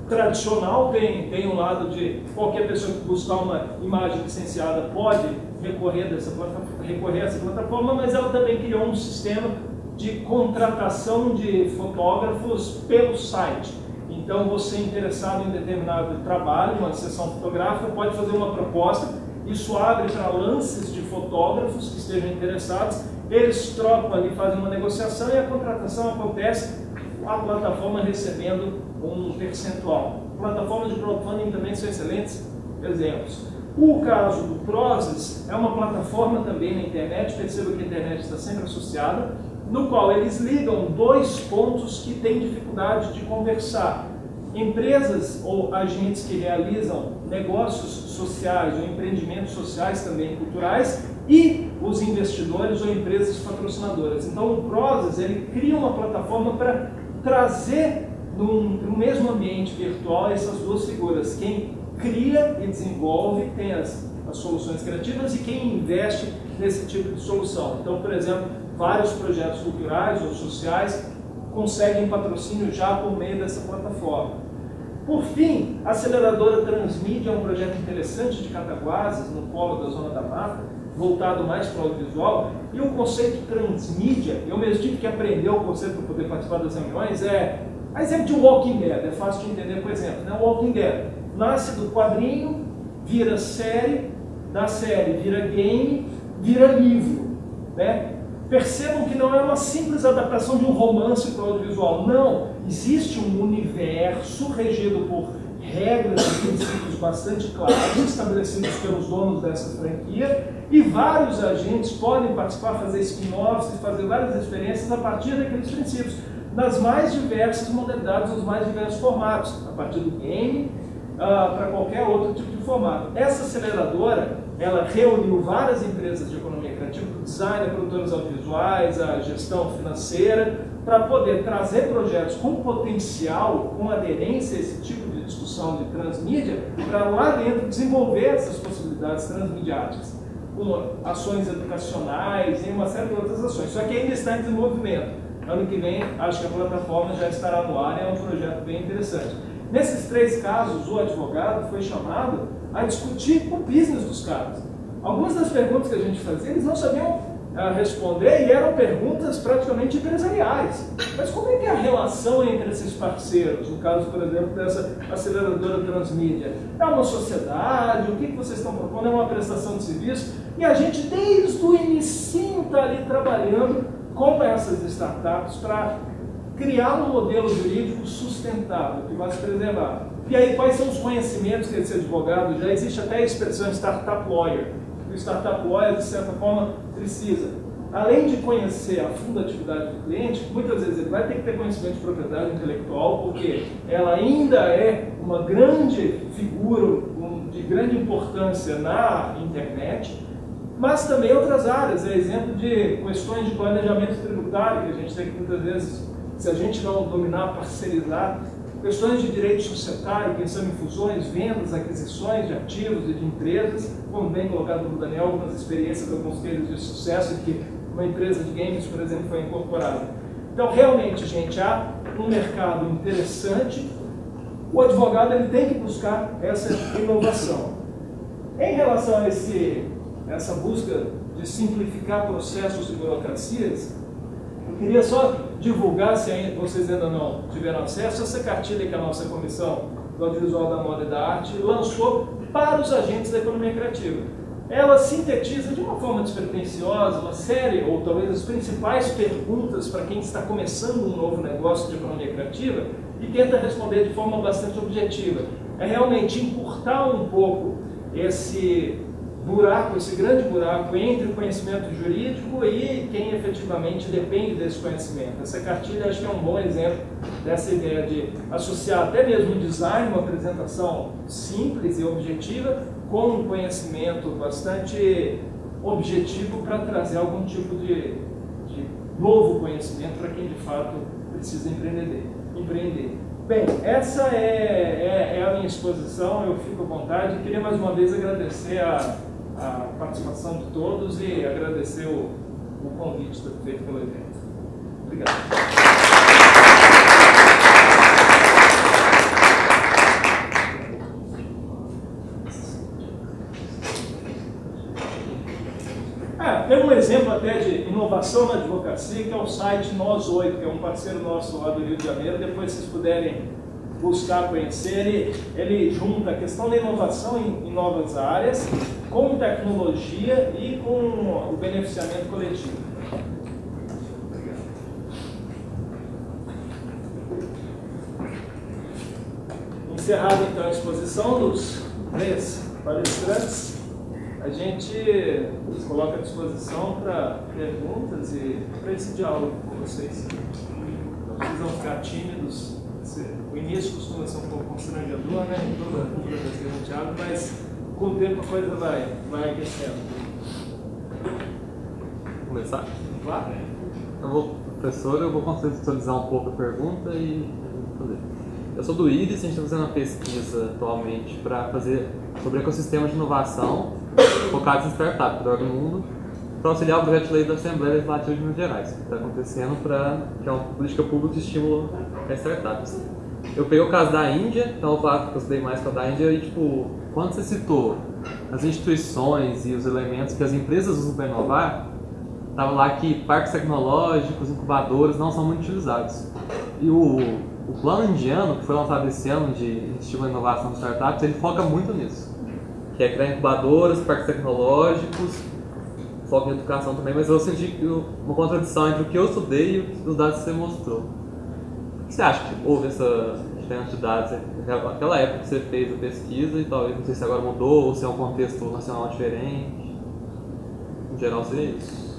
tradicional, tem, tem um lado de qualquer pessoa que buscar uma imagem licenciada pode recorrer, dessa plataforma, recorrer a essa plataforma, mas ela também criou um sistema de contratação de fotógrafos pelo site. Então, você interessado em determinado trabalho, uma sessão fotográfica, pode fazer uma proposta. Isso abre para lances de fotógrafos que estejam interessados. Eles trocam ali, fazem uma negociação e a contratação acontece, a plataforma recebendo um percentual. Plataformas de crowdfunding também são excelentes exemplos. O caso do Prosas é uma plataforma também na internet, perceba que a internet está sempre associada, no qual eles ligam dois pontos que têm dificuldade de conversar. Empresas ou agentes que realizam negócios sociais ou empreendimentos sociais também culturais e os investidores ou empresas patrocinadoras. Então o Prosas ele cria uma plataforma para trazer no mesmo ambiente virtual essas duas figuras, quem cria e desenvolve, tem as, as soluções criativas, e quem investe nesse tipo de solução. Então, por exemplo, vários projetos culturais ou sociais conseguem patrocínio já por meio dessa plataforma. Por fim, a aceleradora Transmídia é um projeto interessante de Cataguases, no polo da Zona da Mata, voltado mais para o audiovisual, e o conceito Transmídia, eu mesmo tive que aprender o conceito para poder participar das reuniões, é a exemplo de Walking Dead, é fácil de entender, por exemplo, né? Walking Dead nasce do quadrinho, vira série, da série vira game, vira livro, né? Percebam que não é uma simples adaptação de um romance para o audiovisual, não. Existe um universo regido por regras e princípios bastante claros, estabelecidos pelos donos dessa franquia, e vários agentes podem participar, fazer spin-offs, fazer várias experiências a partir daqueles princípios, nas mais diversas modalidades, nos mais diversos formatos, a partir do game uh, para qualquer outro tipo de formato. Essa aceleradora, ela reuniu várias empresas de economia criativa, design, produtores audiovisuais, a gestão financeira, para poder trazer projetos com potencial, com aderência a esse tipo de discussão de transmídia, para lá dentro desenvolver essas possibilidades transmediáticas, com ações educacionais e uma série de outras ações. Só que ainda está em desenvolvimento. Ano que vem, acho que a plataforma já estará no ar, é um projeto bem interessante. Nesses três casos, o advogado foi chamado a discutir o business dos caras. Algumas das perguntas que a gente fazia, eles não sabiam uh, responder, e eram perguntas praticamente empresariais. Mas como é que é a relação entre esses parceiros? No caso, por exemplo, dessa aceleradora Transmídia. É uma sociedade? O que vocês estão propondo? É uma prestação de serviço? E a gente, desde o início, está ali trabalhando com essas startups para criar um modelo jurídico sustentável, que vai se preservar. E aí, quais são os conhecimentos desse advogado? Já existe até a expressão startup lawyer. O startup lawyer, de certa forma, precisa, além de conhecer a fundo a atividade do cliente, muitas vezes ele vai ter que ter conhecimento de propriedade intelectual, porque ela ainda é uma grande figura de grande importância na internet, mas também outras áreas, é exemplo de questões de planejamento tributário, que a gente tem que muitas vezes, se a gente não dominar, parcerizar, questões de direito societário, pensando em fusões, vendas, aquisições de ativos e de empresas, como bem colocado por Daniel, algumas experiências de alguns casos de sucesso, em que uma empresa de games, por exemplo, foi incorporada. Então, realmente, gente, há um mercado interessante, o advogado ele tem que buscar essa inovação. Em relação a esse... essa busca de simplificar processos e burocracias, eu queria só divulgar, se vocês ainda não tiveram acesso, essa cartilha que a nossa Comissão do Audiovisual, da Moda e da Arte lançou para os agentes da economia criativa. Ela sintetiza de uma forma despretensiosa uma série, ou talvez as principais perguntas para quem está começando um novo negócio de economia criativa e tenta responder de forma bastante objetiva. É realmente encurtar um pouco esse... buraco, esse grande buraco entre o conhecimento jurídico e quem efetivamente depende desse conhecimento. Essa cartilha acho que é um bom exemplo dessa ideia de associar até mesmo o design, uma apresentação simples e objetiva, com um conhecimento bastante objetivo para trazer algum tipo de, de novo conhecimento para quem de fato precisa empreender. empreender. Bem, essa é, é, é a minha exposição, eu fico à vontade. Queria mais uma vez agradecer a a participação de todos e agradecer o, o convite feito pelo evento. Obrigado. Ah, tem um exemplo até de inovação na advocacia, que é o site Nós oito, que é um parceiro nosso lá do Rio de Janeiro. Depois vocês puderem buscar conhecer, ele, ele junta a questão da inovação em, em novas áreas, com tecnologia e com o beneficiamento coletivo. Obrigado. Encerrada então a exposição dos três palestrantes, a gente se coloca à disposição para perguntas e para esse diálogo com vocês. Não precisam ficar tímidos, o início costuma ser um pouco constrangedor, né? Toda, toda vez que a gente abre, mas com o tempo a coisa vai, vai aquecendo. Vamos começar? Claro. Eu vou, professor, eu vou contextualizar um pouco a pergunta e fazer. Eu sou do I D I S, a gente está fazendo uma pesquisa atualmente para fazer sobre ecossistemas de inovação focados em startups do órgão do mundo, para auxiliar o projeto de lei da Assembleia Legislativa de Minas Gerais, que está acontecendo para que é uma política pública de estímulo a startups. Eu peguei o caso da Índia, então eu vou falar que eu estudei mais para da Índia e, tipo, quando você citou as instituições e os elementos que as empresas usam para inovar, estava lá que parques tecnológicos, incubadores não são muito utilizados. E o, o plano indiano, que foi lançado esse ano de estímulo à inovação de startups, ele foca muito nisso, que é criar incubadoras, parques tecnológicos, foco em educação também, mas eu senti uma contradição entre o que eu estudei e os dados que você mostrou. Você acha que houve essa diferença de dados naquela época que você fez a pesquisa e talvez, não sei se agora mudou ou se é um contexto nacional diferente? Em geral seria isso.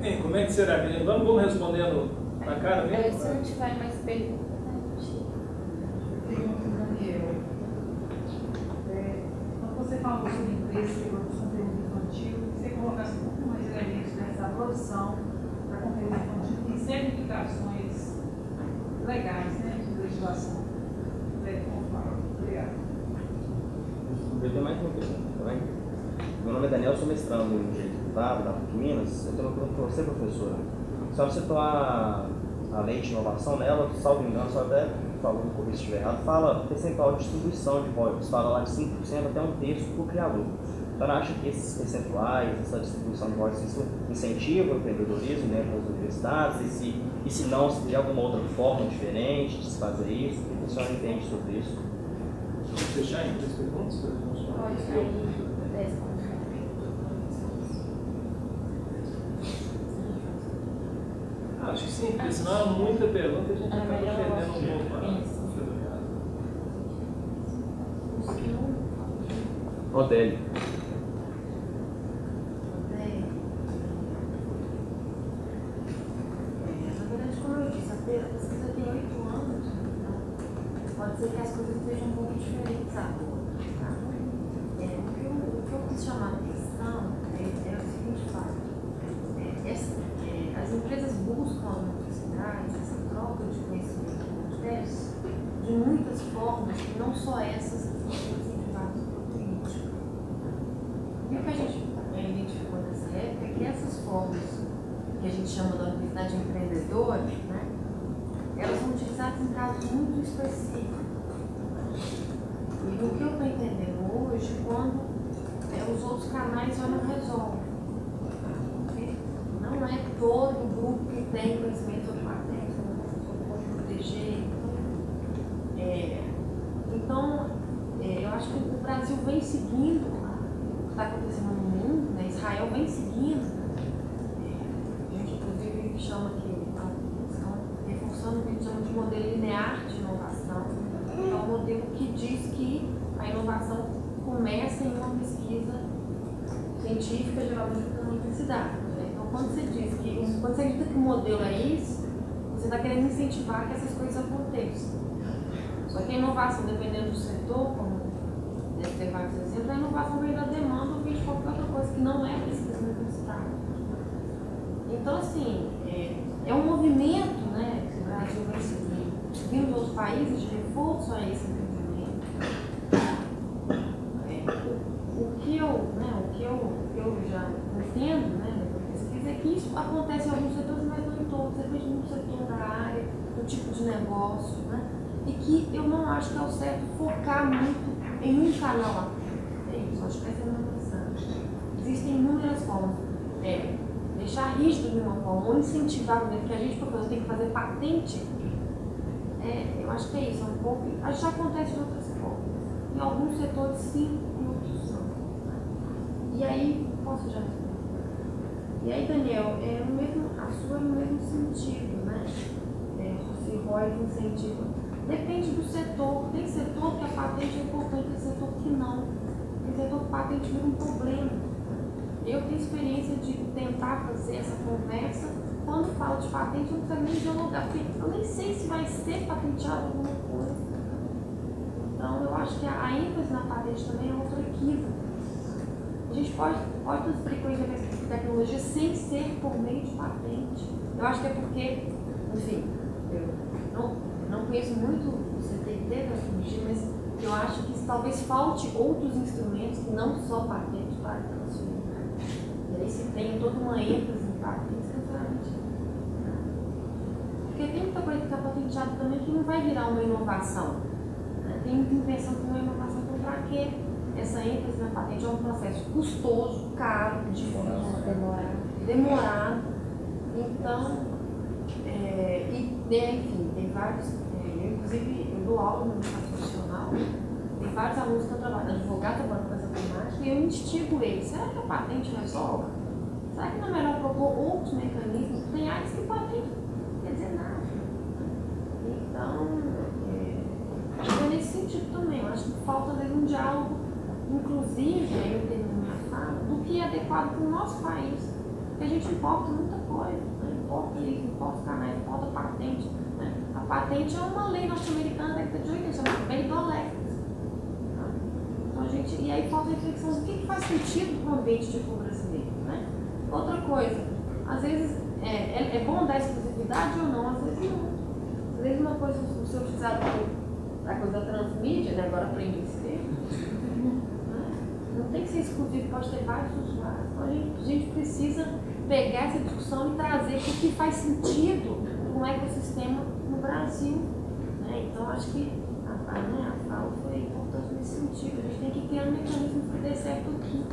Bem, como é que será? Vamos, vamos respondendo na cara mesmo? É, se não tiver mais perguntas, a gente pergunta do Daniel. É, quando você falou sobre empresas e produção de infantil, você colocasse um pouco mais elementos nessa produção da conferência infantil. Sempre implicações legais, né, de legislação. Obrigado. Eu tenho mais uma pergunta, tá bem? Meu nome é Daniel, sou mestrando em Direito Privado da P U C Minas. Eu tenho uma pergunta para você, professora. Só para situar a lei de inovação nela, salvo engano, só até falou no começo, se estiver errado, fala percentual de distribuição de V O I Ps, fala lá de cinco por cento até um terço para o criador. Então, acha que esses percentuais, essa distribuição de votos, isso incentiva o empreendedorismo dentro das universidades? E se, e se não, se tem alguma outra forma diferente de se fazer isso? O que a senhora entende sobre isso? Vamos fechar em três perguntas? Pode sair. Acho que sim, porque senão é muita pergunta e a gente acaba perdendo um pouco mais. Odélio. Que as coisas sejam um pouco diferentes agora, tá? É, o que eu, o que eu quis chamar a atenção é, é o seguinte fato. É, é, as empresas buscam as universidades, essa troca de conhecimento e processos, de muitas formas, que não só essas que são incentivadas pelo político. E o que a gente também identificou nessa época é que essas formas que a gente chama da universidade empreendedora, né, elas são utilizadas em casos muito específicos. E o que eu estou entendendo hoje, quando é, os outros canais já não resolvem. Não é todo grupo que tem conhecimento sobre matéria, não pode proteger. É, então, é, eu acho que o Brasil vem seguindo o que está acontecendo no mundo, né? Israel vem seguindo. É, a gente, inclusive, chama que estão reforçando o que a gente chama de modelo linear de inovação. É um modelo que diz que a inovação começa em uma pesquisa científica, geralmente na universidade. Né? Então, quando você diz que, quando você acredita que o modelo é isso, você está querendo incentivar que essas coisas aconteçam. Só que a inovação, dependendo do setor, como deve ter vários exemplos, a inovação vem da demanda ou vem de qualquer outra coisa que não é pesquisa universitária. Então, assim, é, é um movimento, né, que o Brasil vai seguir, vindo dos outros países, de reforço a esse movimento. É, o, o, que eu, né, o que eu, eu já entendo, né, na pesquisa, é que isso acontece em alguns setores, mas não em todos, depende do setor da área, do tipo de negócio, né, e que eu não acho que é o certo focar muito em um canal. É isso, acho que essa é a minha questão. Existem inúmeras formas. É, deixar rígido de uma forma, ou incentivar, porque a gente, professor, tem que fazer patente. É, eu acho que é isso, um pouco, acho que já acontece em outras formas. Em alguns setores sim, em outros não. E aí, posso já responder? E aí, Daniel, é no mesmo, a sua é no mesmo sentido, né? É, se rói no sentido. Depende do setor, tem setor que a patente é importante, tem setor que não. Tem setor que a patente vira um problema. Eu tenho experiência de tentar fazer essa conversa. Quando falo de patente, eu não quero nem dialogar, porque eu nem sei se vai ser patenteado alguma coisa. Então, eu acho que a ênfase na patente também é outro equívoco. De dispostas e frequentes a pesquisa de tecnologia sem ser por meio de patente. Eu acho que é porque, enfim, eu não, não conheço muito o C T T para transmitir, mas eu acho que talvez falte outros instrumentos que não só patente para transmitir. E aí se tem toda uma ênfase em patentes, claramente. Porque tem muita coisa que está patenteada também que não vai virar uma inovação. Tem muita invenção que não é inovação, então para quê? Essa ênfase na patente é um processo custoso, caro, difícil, demorado. demorado. Então, é, e, enfim, tem vários, é, inclusive eu dou aula no mercado profissional, tem vários alunos que eu trabalho, advogado trabalhando com essa temática, e eu instigo eles, será que a patente resolve? Será que não é melhor propor outros mecanismos? Tem áreas que patente dizer nada. Então, é, é nesse sentido também. Eu acho que falta de um diálogo, inclusive, eu tenho uma fala, do que é adequado para o nosso país. Porque a gente importa muita coisa, né? Importa livro, importa canais, importa patente. Né? A patente é uma lei norte-americana da década de oitenta, chamada Bell Act. Então, a gente, e aí falta reflexão do que faz sentido para o ambiente de fundo brasileiro. Né? Outra coisa, às vezes, É, é, é bom dar exclusividade ou não? Às vezes não. Às vezes uma coisa, se eu fizer a coisa da transmídia, né? Agora aprendi a escrever. Não tem que ser exclusivo, pode ter vários usuários. Então a gente, a gente precisa pegar essa discussão e trazer o que faz sentido com o ecossistema no Brasil. Né? Então acho que a, a, né, a fala foi importante nesse sentido. A gente tem que criar um mecanismo que dê certo aqui.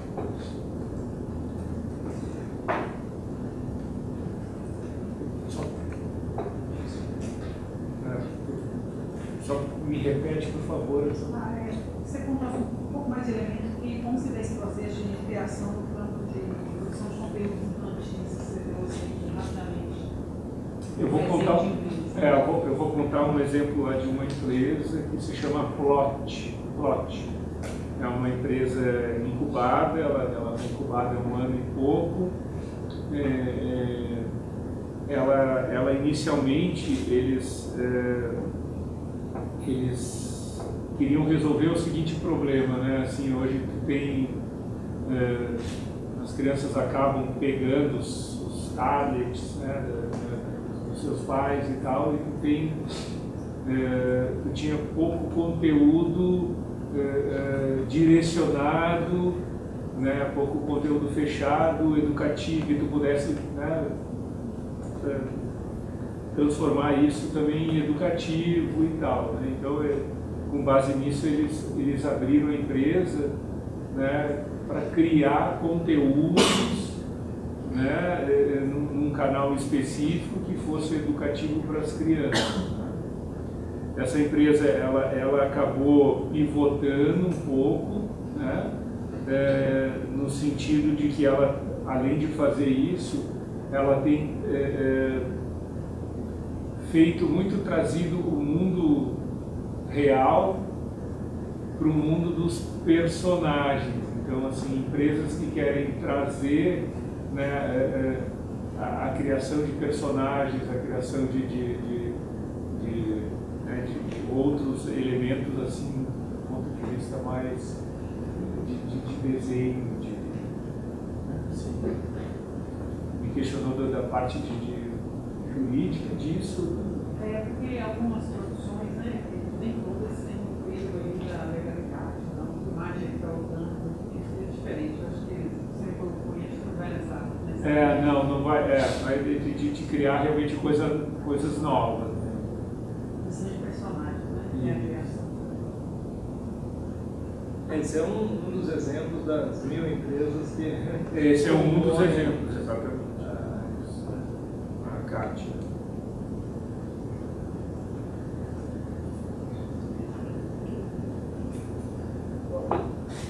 Me repete, por favor. Ah, é. Você contasse um pouco mais de elementos e como se vê esse processo de criação do campo de produção de conteúdos infantis que você deu assim, rapidamente. Eu vou, contar, é, eu, vou, eu vou contar um exemplo de uma empresa que se chama Plot. Plot. É uma empresa incubada, ela, ela foi incubada há um ano e pouco. É, é, ela, ela inicialmente, eles... É, eles queriam resolver o seguinte problema, né? Assim, hoje tem é, as crianças acabam pegando os, os tablets, né, da, da, dos seus pais e tal, e tem é, tinha pouco conteúdo é, é, direcionado, né? Pouco conteúdo fechado, educativo, que tu pudesse, né, é, transformar isso também em educativo e tal, né? Então, é, com base nisso, eles, eles abriram a empresa, né, para criar conteúdos, né, é, num, num canal específico que fosse educativo para as crianças. Essa empresa, ela, ela acabou pivotando um pouco, né, é, no sentido de que ela, além de fazer isso, ela tem... É, é, feito muito trazido o mundo real para o mundo dos personagens. Então, assim, empresas que querem trazer, né, a, a criação de personagens, a criação de, de, de, de, né, de, de outros elementos, assim, do ponto de vista mais de, de, de desenho. De, né, assim, me questionando da parte de, de política disso. É, porque algumas produções, né, nem todas têm um peso aí da legalidade, então a imagem que está usando é diferente, eu acho que você colocou isso não vai nessa área. É, não, não vai, é, vai de, de, de criar realmente coisa, coisas novas. Precisa de personagem, né, é a criação. Esse é um, um dos exemplos das mil empresas que... Esse é um dos exemplos, exatamente.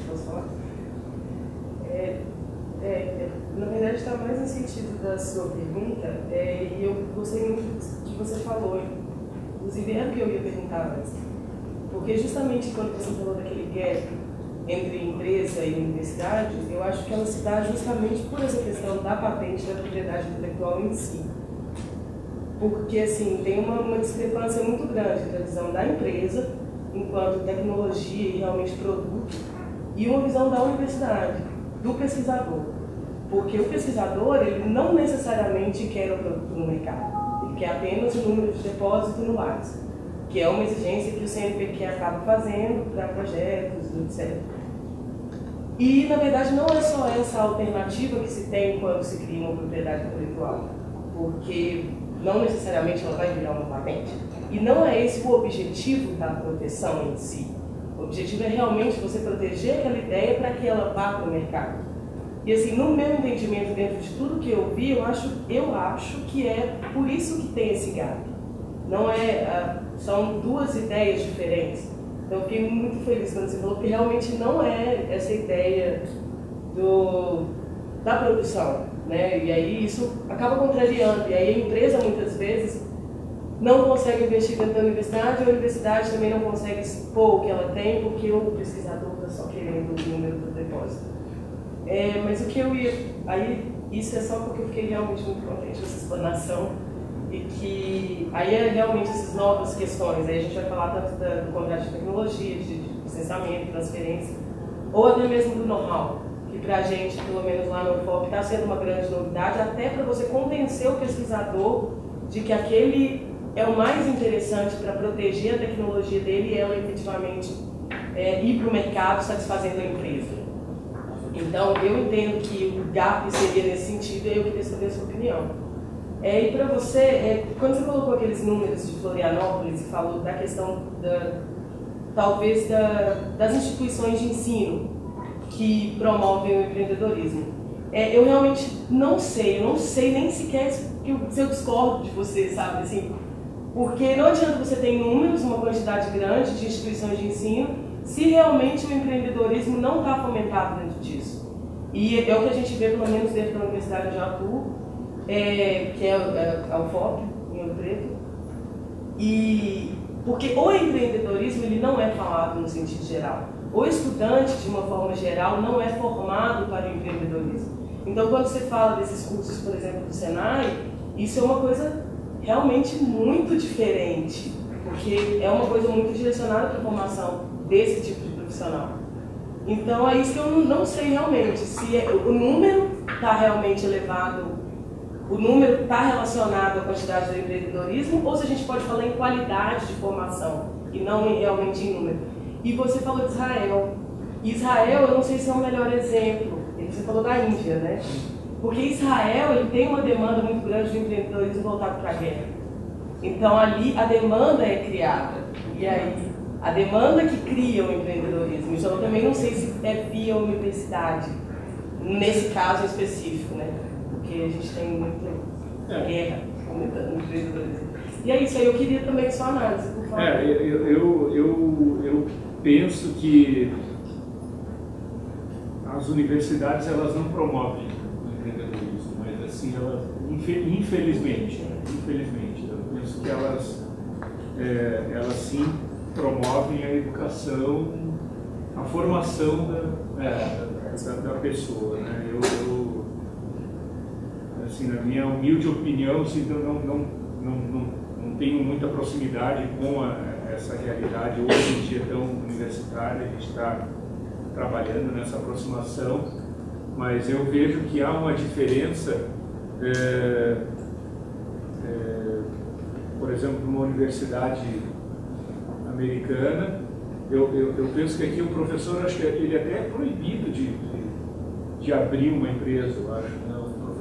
Posso falar? É, é, na verdade está mais no sentido da sua pergunta, é, e eu gostei muito do que você falou, inclusive era o que eu ia perguntar antes, porque justamente quando você falou daquele gap entre empresa e universidade, eu acho que ela se dá justamente por essa questão da patente, da propriedade intelectual em si. Porque, assim, tem uma, uma discrepância muito grande entre a visão da empresa, enquanto tecnologia e realmente produto, e uma visão da universidade. do pesquisador, porque o pesquisador ele não necessariamente quer o produto no mercado, ele quer apenas o número de depósito no mais, que é uma exigência que o C N P q acaba fazendo para projetos, etcétera. E, na verdade, não é só essa alternativa que se tem quando se cria uma propriedade intelectual, porque não necessariamente ela vai virar uma patente. E não é esse o objetivo da proteção em si. O objetivo é realmente você proteger aquela ideia para que ela vá para o mercado. E, assim, no meu entendimento, dentro de tudo que eu vi, eu acho, eu acho que é por isso que tem esse gap. Não é, são duas ideias diferentes. Então, eu fiquei muito feliz quando você falou que realmente não é essa ideia do, da produção, né? E aí isso acaba contrariando, e aí a empresa muitas vezes não consegue investir dentro da universidade, e a universidade também não consegue expor o que ela tem, porque o pesquisador está só querendo o número do depósito. É, mas o que eu ia... Aí, isso é só porque eu fiquei realmente muito contente com essa explanação, e que aí é realmente essas novas questões, aí a gente vai falar tanto da, do contrato de tecnologia, de, de licenciamento, transferência, ou até mesmo do know-how, que pra gente, pelo menos lá no U F O P, está sendo uma grande novidade, até para você convencer o pesquisador de que aquele é o mais interessante para proteger a tecnologia dele e ela efetivamente é, ir para o mercado satisfazendo a empresa. Então, eu entendo que o gap seria nesse sentido, e eu queria saber a sua opinião. É, e para você, é, quando você colocou aqueles números de Florianópolis e falou da questão, da, talvez, da, das instituições de ensino que promovem o empreendedorismo, é, eu realmente não sei, eu não sei nem sequer se eu, se eu discordo de você, sabe, assim, porque não adianta você ter números, uma quantidade grande de instituições de ensino, se realmente o empreendedorismo não está fomentado dentro disso. E é o que a gente vê, pelo menos dentro da universidade onde eu atuo, É, que é, é a U F O P, em Ouro Preto, e porque o empreendedorismo ele não é falado no sentido geral. O estudante, de uma forma geral, não é formado para o empreendedorismo. Então, quando você fala desses cursos, por exemplo, do Senai, isso é uma coisa realmente muito diferente, porque é uma coisa muito direcionada para a formação desse tipo de profissional. Então, é isso que eu não sei realmente, se é, o número está realmente elevado, o número está relacionado à quantidade do empreendedorismo, ou se a gente pode falar em qualidade de formação e não em, realmente em número. E você falou de Israel. Israel, eu não sei se é o melhor exemplo. Você falou da Índia, né? Porque Israel ele tem uma demanda muito grande de empreendedorismo voltado para a guerra. Então, ali a demanda é criada. E aí, a demanda que cria o empreendedorismo. Então, eu também não sei se é via universidade, nesse caso específico, né? Porque a gente tem muita guerra aumentando os direitos. E é isso aí, eu queria também sua análise, por favor. É, eu, eu, eu, eu penso que as universidades elas não promovem o empreendedorismo, mas assim, elas, infelizmente, infelizmente, eu penso que elas, é, elas sim promovem a educação, a formação da, é, da, da pessoa, né? Eu, eu, Assim, na minha humilde opinião, assim, eu não, não, não, não, não tenho muita proximidade com a, essa realidade hoje em dia tão universitária, a gente está trabalhando nessa aproximação, mas eu vejo que há uma diferença, é, é, por exemplo, numa universidade americana, eu, eu, eu penso que aqui o professor, acho que ele até é proibido de, de, de abrir uma empresa, eu acho, né?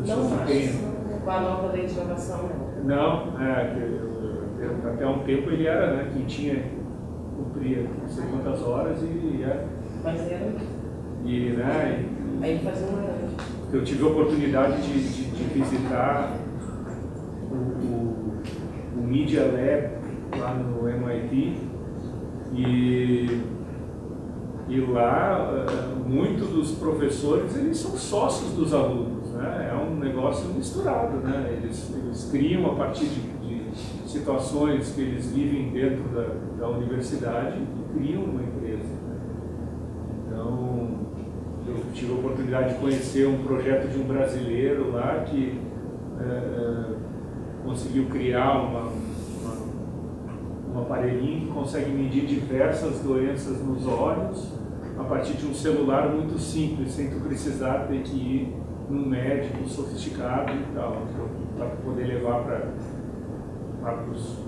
Não, com a nova lei de inovação. Não, é, eu, eu, até um tempo ele era, né, que tinha cumpria não sei quantas horas e era. Mas era. E, né, e, aí ele fazia uma grande. Eu tive a oportunidade de, de, de visitar o, o, o Media Lab lá no M I T e, e lá muitos dos professores eles são sócios dos alunos. É um negócio misturado, né? Eles, eles criam a partir de, de situações que eles vivem dentro da, da universidade e criam uma empresa. Então, eu tive a oportunidade de conhecer um projeto de um brasileiro lá que é, conseguiu criar uma, uma, um aparelhinho que consegue medir diversas doenças nos olhos a partir de um celular muito simples, sem tu precisar ter que ir num médico sofisticado e tal, para poder levar para os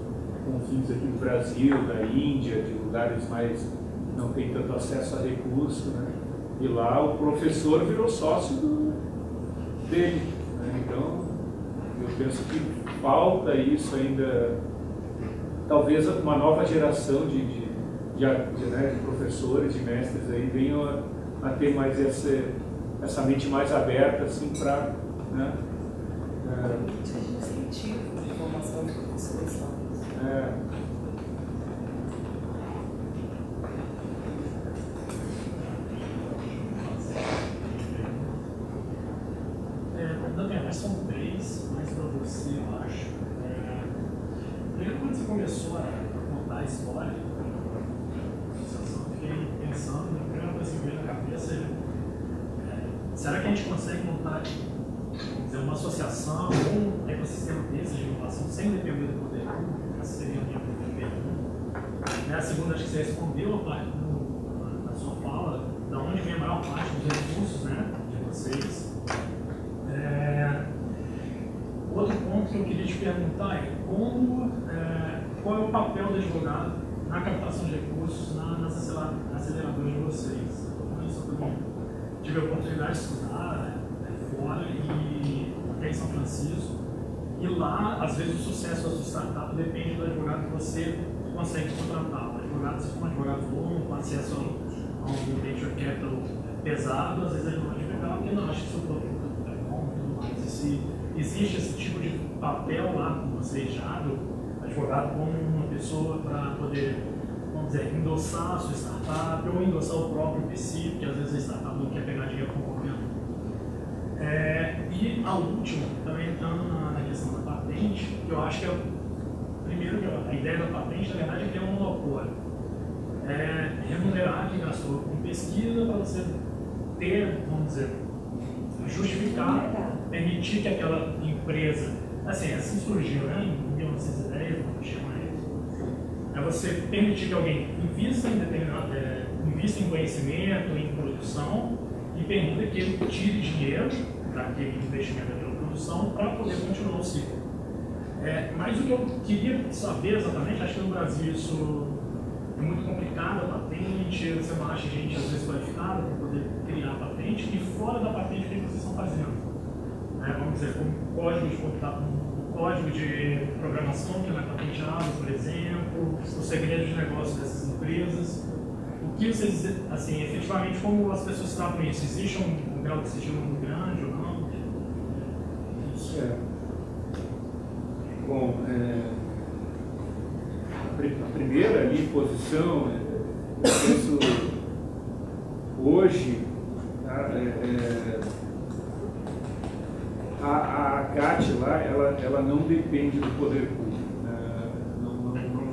confins aqui do Brasil, da Índia, de lugares mais não tem tanto acesso a recurso, né? E lá o professor virou sócio do, dele, né? Então eu penso que falta isso ainda, talvez uma nova geração de, de, de, de, né, de professores, de mestres aí venham a, a ter mais essa, essa mente mais aberta assim para, né, é, incentivo de formação de professores. Às vezes o sucesso da sua startup depende do advogado que você consegue contratar. O advogado, se for um advogado bom, com acesso a um venture capital pesado, às vezes ele não vai advogar porque não acha que seu produto é bom e tudo mais. E se existe esse tipo de papel lá com você já, do advogado como uma pessoa para poder, vamos dizer, endossar a sua startup ou endossar o próprio princípio, porque às vezes a startup não quer pegar dinheiro com o governo. É, e a última, também entrando na, na questão da patente, que eu acho que é o primeiro, a ideia da patente, na verdade, é que é um monopólio. É remunerar quem gastou com pesquisa para você ter, vamos dizer, justificar, permitir que aquela empresa, assim, assim surgiu, né, em mil novecentos e dez, não chama isso, é você permitir que alguém invista em, determinado, é, invista em conhecimento, em produção, e permita que ele tire dinheiro daquele investimento, daquela produção, para poder continuar o ciclo. É, mas o que eu queria saber exatamente, acho que no Brasil isso é muito complicado, a patente, você baixa gente às vezes qualificada para poder criar a patente, e fora da patente o que vocês estão fazendo? É, vamos dizer, como código de computador, código de programação que não é patenteado, por exemplo, o segredo de negócio dessas empresas. O que vocês, assim, efetivamente, como as pessoas tratam isso? Existe um, um grau de sigilo muito grande ou não? Isso é. Bom, é, a primeira ali, posição, eu penso, hoje, tá, é, é, a, a ACAT lá, ela, ela não depende do poder público, né? não, não, não,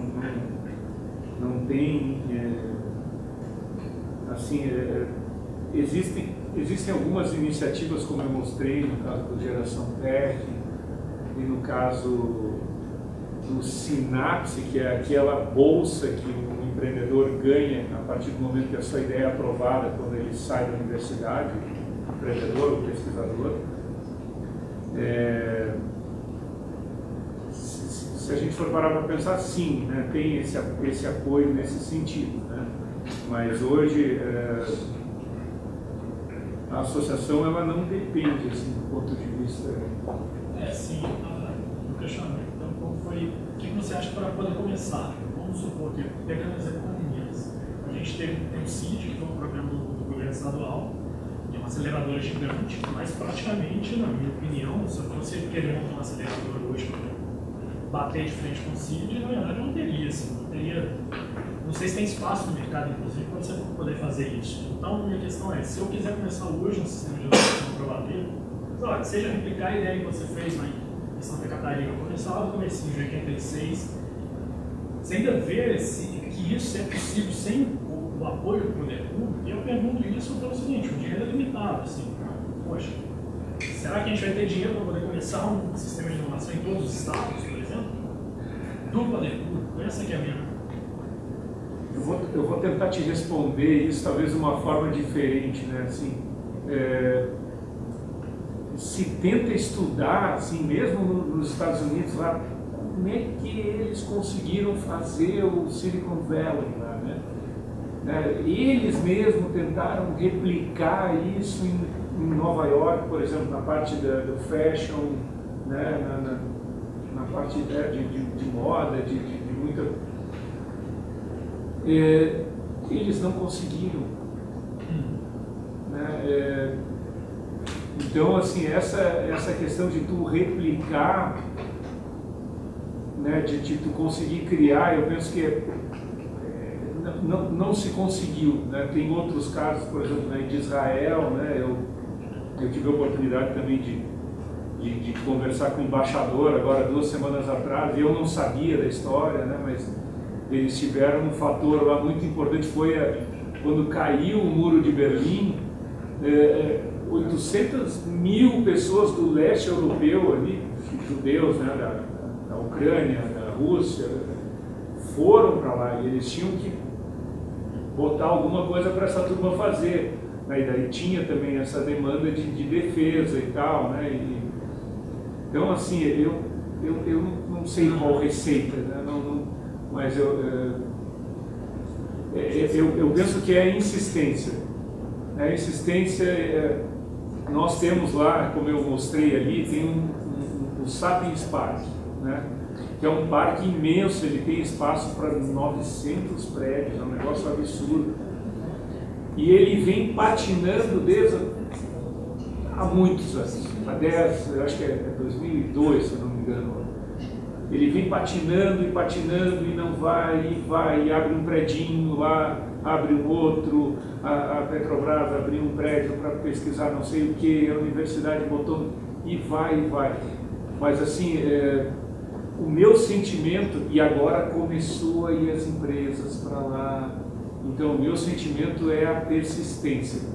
não, não tem... É, assim, é, existem, existem algumas iniciativas, como eu mostrei no caso do Geração Tech e no caso do Sinapse, que é aquela bolsa que o empreendedor ganha a partir do momento que a sua ideia é aprovada, quando ele sai da universidade, o empreendedor ou pesquisador. É, se, se a gente for parar para pensar, sim, né, tem esse, esse apoio nesse sentido, né? Mas hoje é, a associação ela não depende assim, do ponto de vista... É, sim. O questionamento então, foi o que você acha para poder começar? Vamos supor que, pegando as economias, a gente teve o CID, que foi um programa do, do governo estadual, que é uma aceleradora gigante, mas praticamente, na minha opinião, se você querer montar uma aceleradora hoje para bater de frente com o CID, na verdade não teria, assim, não teria... Vocês têm espaço no mercado, inclusive, para você poder fazer isso. Então, minha questão é, se eu quiser começar hoje um sistema de inovação probadeiro, que seja replicar a ideia que você fez na Santa Catarina, começar lá no começo de oitenta e seis, você ainda vê se, que isso é possível sem o, o apoio do poder público, e eu pergunto isso pelo seguinte, o dinheiro é limitado, assim, poxa, será que a gente vai ter dinheiro para poder começar um sistema de inovação em todos os estados, por exemplo? Do poder público, essa que é a minha Eu vou, eu vou tentar te responder isso talvez de uma forma diferente, né? Assim, é, se tenta estudar, assim, mesmo nos Estados Unidos lá, como é que eles conseguiram fazer o Silicon Valley lá, né? né? Eles mesmos tentaram replicar isso em, em Nova York, por exemplo, na parte da, do fashion, né? na, na, na parte né, de, de, de moda, de, de, de muita... É, eles não conseguiram. Né? É, então, assim, essa, essa questão de tu replicar, né, de, de tu conseguir criar, eu penso que é, não, não se conseguiu. Né? Tem outros casos, por exemplo, né, de Israel, né, eu, eu tive a oportunidade também de, de, de conversar com o embaixador agora duas semanas atrás, e eu não sabia da história, né, mas... Eles tiveram um fator lá muito importante, foi a, quando caiu o muro de Berlim, é, oitocentas mil pessoas do leste europeu ali, judeus, né, da, da Ucrânia, da Rússia, foram para lá e eles tinham que botar alguma coisa para essa turma fazer. Né, e daí tinha também essa demanda de, de defesa e tal, né? E, então assim, eu, eu, eu não sei qual receita, né? Não, não, mas eu, eu, eu penso que é insistência. A insistência, é, nós temos lá, como eu mostrei ali, tem um, um, o Sapiens Park, né? Que é um parque imenso, ele tem espaço para novecentos prédios, é um negócio absurdo. E ele vem patinando desde há muitos anos, há dez, eu acho que é dois mil e dois, se eu não me engano. Ele vem patinando e patinando e não vai, e vai, e abre um predinho lá, abre um outro, a, a Petrobras abriu um prédio para pesquisar não sei o que, a universidade botou, e vai, e vai. Mas assim, é, o meu sentimento, e agora começou a ir as empresas para lá, então o meu sentimento é a persistência.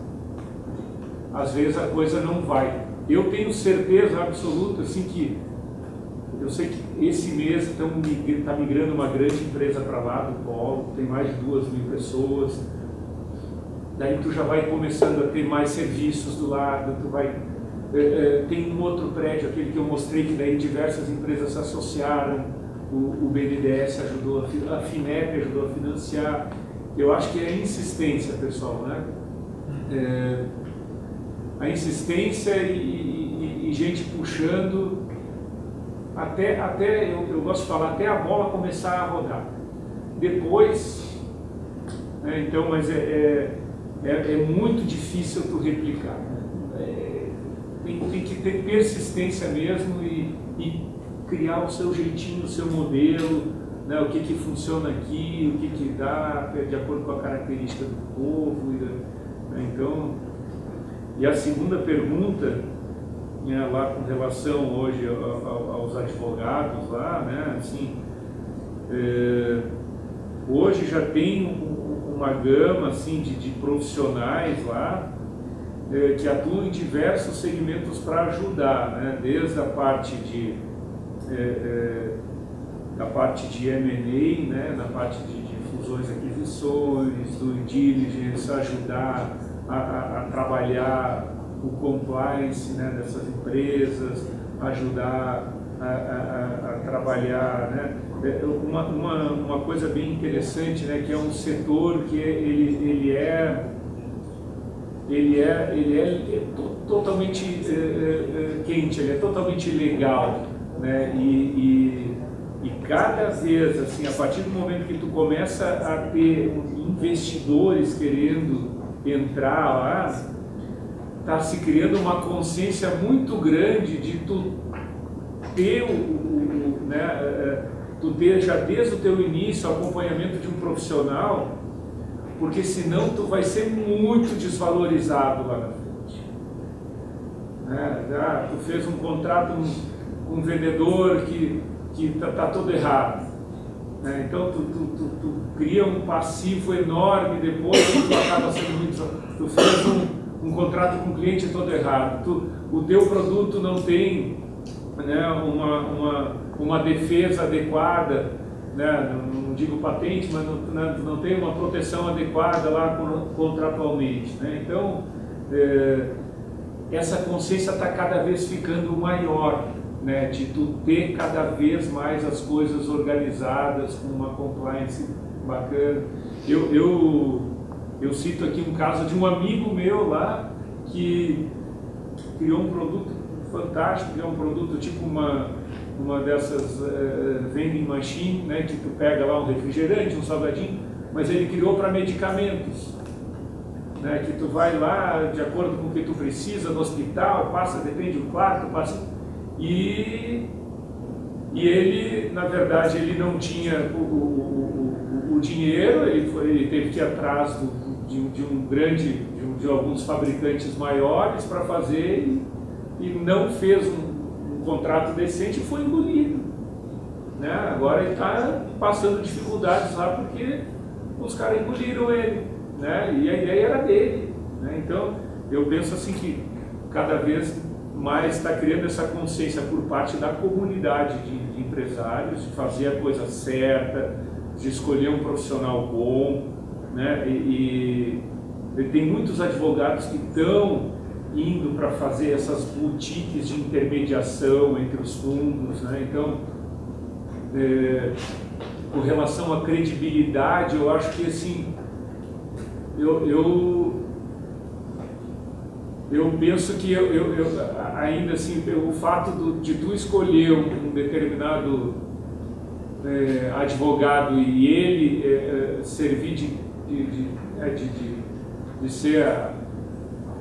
Às vezes a coisa não vai. Eu tenho certeza absoluta, assim, que eu sei que esse mês está migrando uma grande empresa para lá do polo, tem mais de duas mil pessoas. Daí tu já vai começando a ter mais serviços do lado, tu vai... É, é, tem um outro prédio, aquele que eu mostrei, que daí diversas empresas se associaram, o, o B N D E S ajudou, a FINEP ajudou a financiar. Eu acho que é a insistência, pessoal, né? É, a insistência e, e, e gente puxando... Até, até eu, eu gosto de falar, até a bola começar a rodar. Depois, né, então, mas é, é, é muito difícil tu replicar. Né? É, tem, tem que ter persistência mesmo e, e criar o seu jeitinho, o seu modelo, né, o que, que funciona aqui, o que, que dá, de acordo com a característica do povo. E, né, então, e a segunda pergunta... Né, lá com relação hoje aos advogados lá, né, assim, é, hoje já tem uma gama assim, de, de profissionais lá é, que atuam em diversos segmentos para ajudar, né, desde a parte de é, é, da parte de M and A, né, na parte de, de fusões e aquisições, do diligence, ajudar a, a, a trabalhar o compliance, né, dessas empresas, ajudar a, a, a trabalhar, né? Uma, uma, uma coisa bem interessante, né, que é um setor que ele, ele, é, ele, é, ele é totalmente é, é, quente, ele é totalmente legal, né? E, e, e cada vez, assim, a partir do momento que tu começa a ter investidores querendo entrar lá, está se criando uma consciência muito grande de tu ter, o, o, né, tu ter já desde o teu início o acompanhamento de um profissional, porque senão tu vai ser muito desvalorizado lá na frente. Né? Já, tu fez um contrato com um, um vendedor que está tá todo errado. Né? Então tu, tu, tu, tu cria um passivo enorme depois que tu acaba sendo muito... Tu fez um, um contrato com o cliente todo errado, tu, o teu produto não tem, né, uma, uma, uma defesa adequada, né, não, não digo patente, mas não, não, não tem uma proteção adequada lá contratualmente, né? Então, é, essa consciência está cada vez ficando maior, né, de tu ter cada vez mais as coisas organizadas, com uma compliance bacana. Eu, eu, eu cito aqui um caso de um amigo meu lá que criou um produto fantástico, que é um produto tipo uma, uma dessas uh, vending machine, né, que tu pega lá um refrigerante, um salgadinho, mas ele criou para medicamentos, né, que tu vai lá de acordo com o que tu precisa no hospital, passa, depende do quarto, passa, e, e ele, na verdade, ele não tinha o, o, o, o dinheiro, ele, foi, ele teve que ir atrás do, de, de um grande, de, um, de alguns fabricantes maiores para fazer, e, e não fez um, um contrato decente e foi engolido, né? Agora ele está passando dificuldades lá porque os caras engoliram ele, né? E a ideia era dele, né? Então eu penso assim que cada vez mais está criando essa consciência por parte da comunidade de, de empresários, de fazer a coisa certa, de escolher um profissional bom, né? E, e tem muitos advogados que estão indo para fazer essas boutiques de intermediação entre os fundos, né? Então, é, com relação à credibilidade, eu acho que assim, eu, eu, eu penso que eu, eu, eu, ainda assim, o fato do, de tu escolher um determinado é, advogado e ele é, servir de, de, de, de, de, de ser a,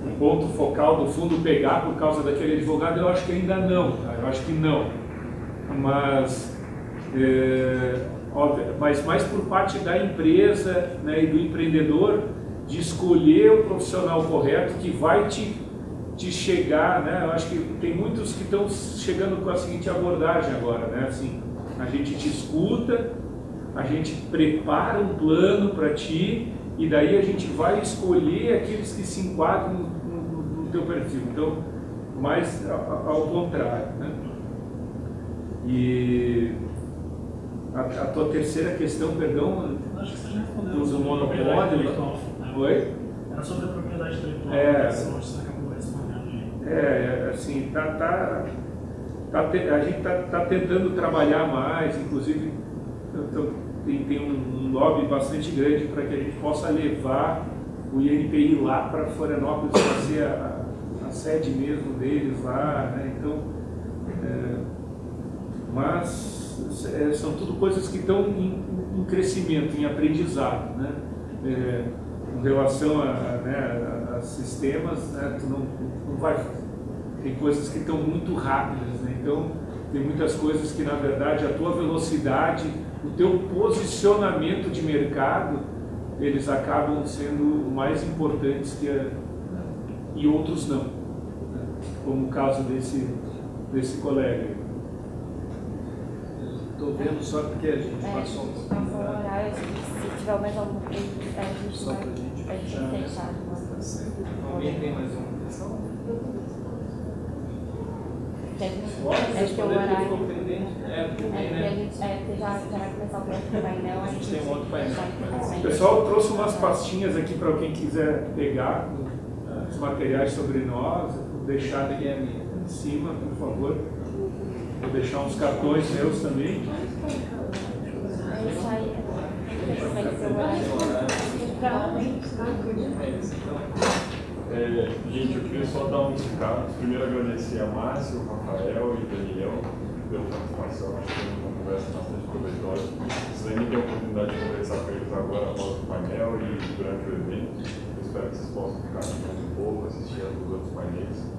um ponto focal do fundo pegar por causa daquele advogado, eu acho que ainda não, eu acho que não, mas, é, óbvio, mas mais por parte da empresa, né, e do empreendedor de escolher o profissional correto que vai te, te chegar, né? Eu acho que tem muitos que estão chegando com a seguinte abordagem agora, né? Assim, a gente te escuta, a gente prepara um plano para ti, e daí a gente vai escolher aqueles que se enquadram no, no, no teu perfil, então, mais ao, ao contrário, né? E a, a tua terceira questão, perdão, acho que você já respondeu sobre monopólio, né? Oi? Era sobre a propriedade intelectual, é, você acabou respondendo. É, assim, tá, tá, tá, a gente tá, tá tentando trabalhar mais, inclusive, então, Tem, tem um, um lobby bastante grande para que a gente possa levar o I N P I lá para Florianópolis, para ser a, a sede mesmo deles lá, né? Então, é, mas é, são tudo coisas que estão em, em crescimento, em aprendizado, né? É, em relação a, né, a, a sistemas, né, tu não, não vai, tem coisas que estão muito rápidas, né? Então, tem muitas coisas que, na verdade, a tua velocidade, o teu posicionamento de mercado, eles acabam sendo mais importantes que a, e outros não, né? Como o caso desse, desse colega. Estou vendo só porque a gente é, passou um pouco. Né? Se tiver mais algum tempo, a gente só vai gente a gente já, fechar. Tá. Alguém tem mais uma questão? Tem, acho que é o horário. É, porque já vai começar o outro painel. A gente tem um outro painel. O pessoal trouxe umas pastinhas aqui para quem quiser pegar os materiais sobre nós. Vou deixar ali em cima, por favor. Vou deixar uns cartões meus também. É isso aí. É, gente, eu queria só dar um recado. Primeiro, agradecer a Márcio, Rafael e Daniel pela participação. Acho que foi uma conversa bastante proveitosa. Vocês ainda têm a oportunidade de conversar com eles agora após o painel e durante o evento. Eu espero que vocês possam ficar mais um pouco, assistir aos outros painéis.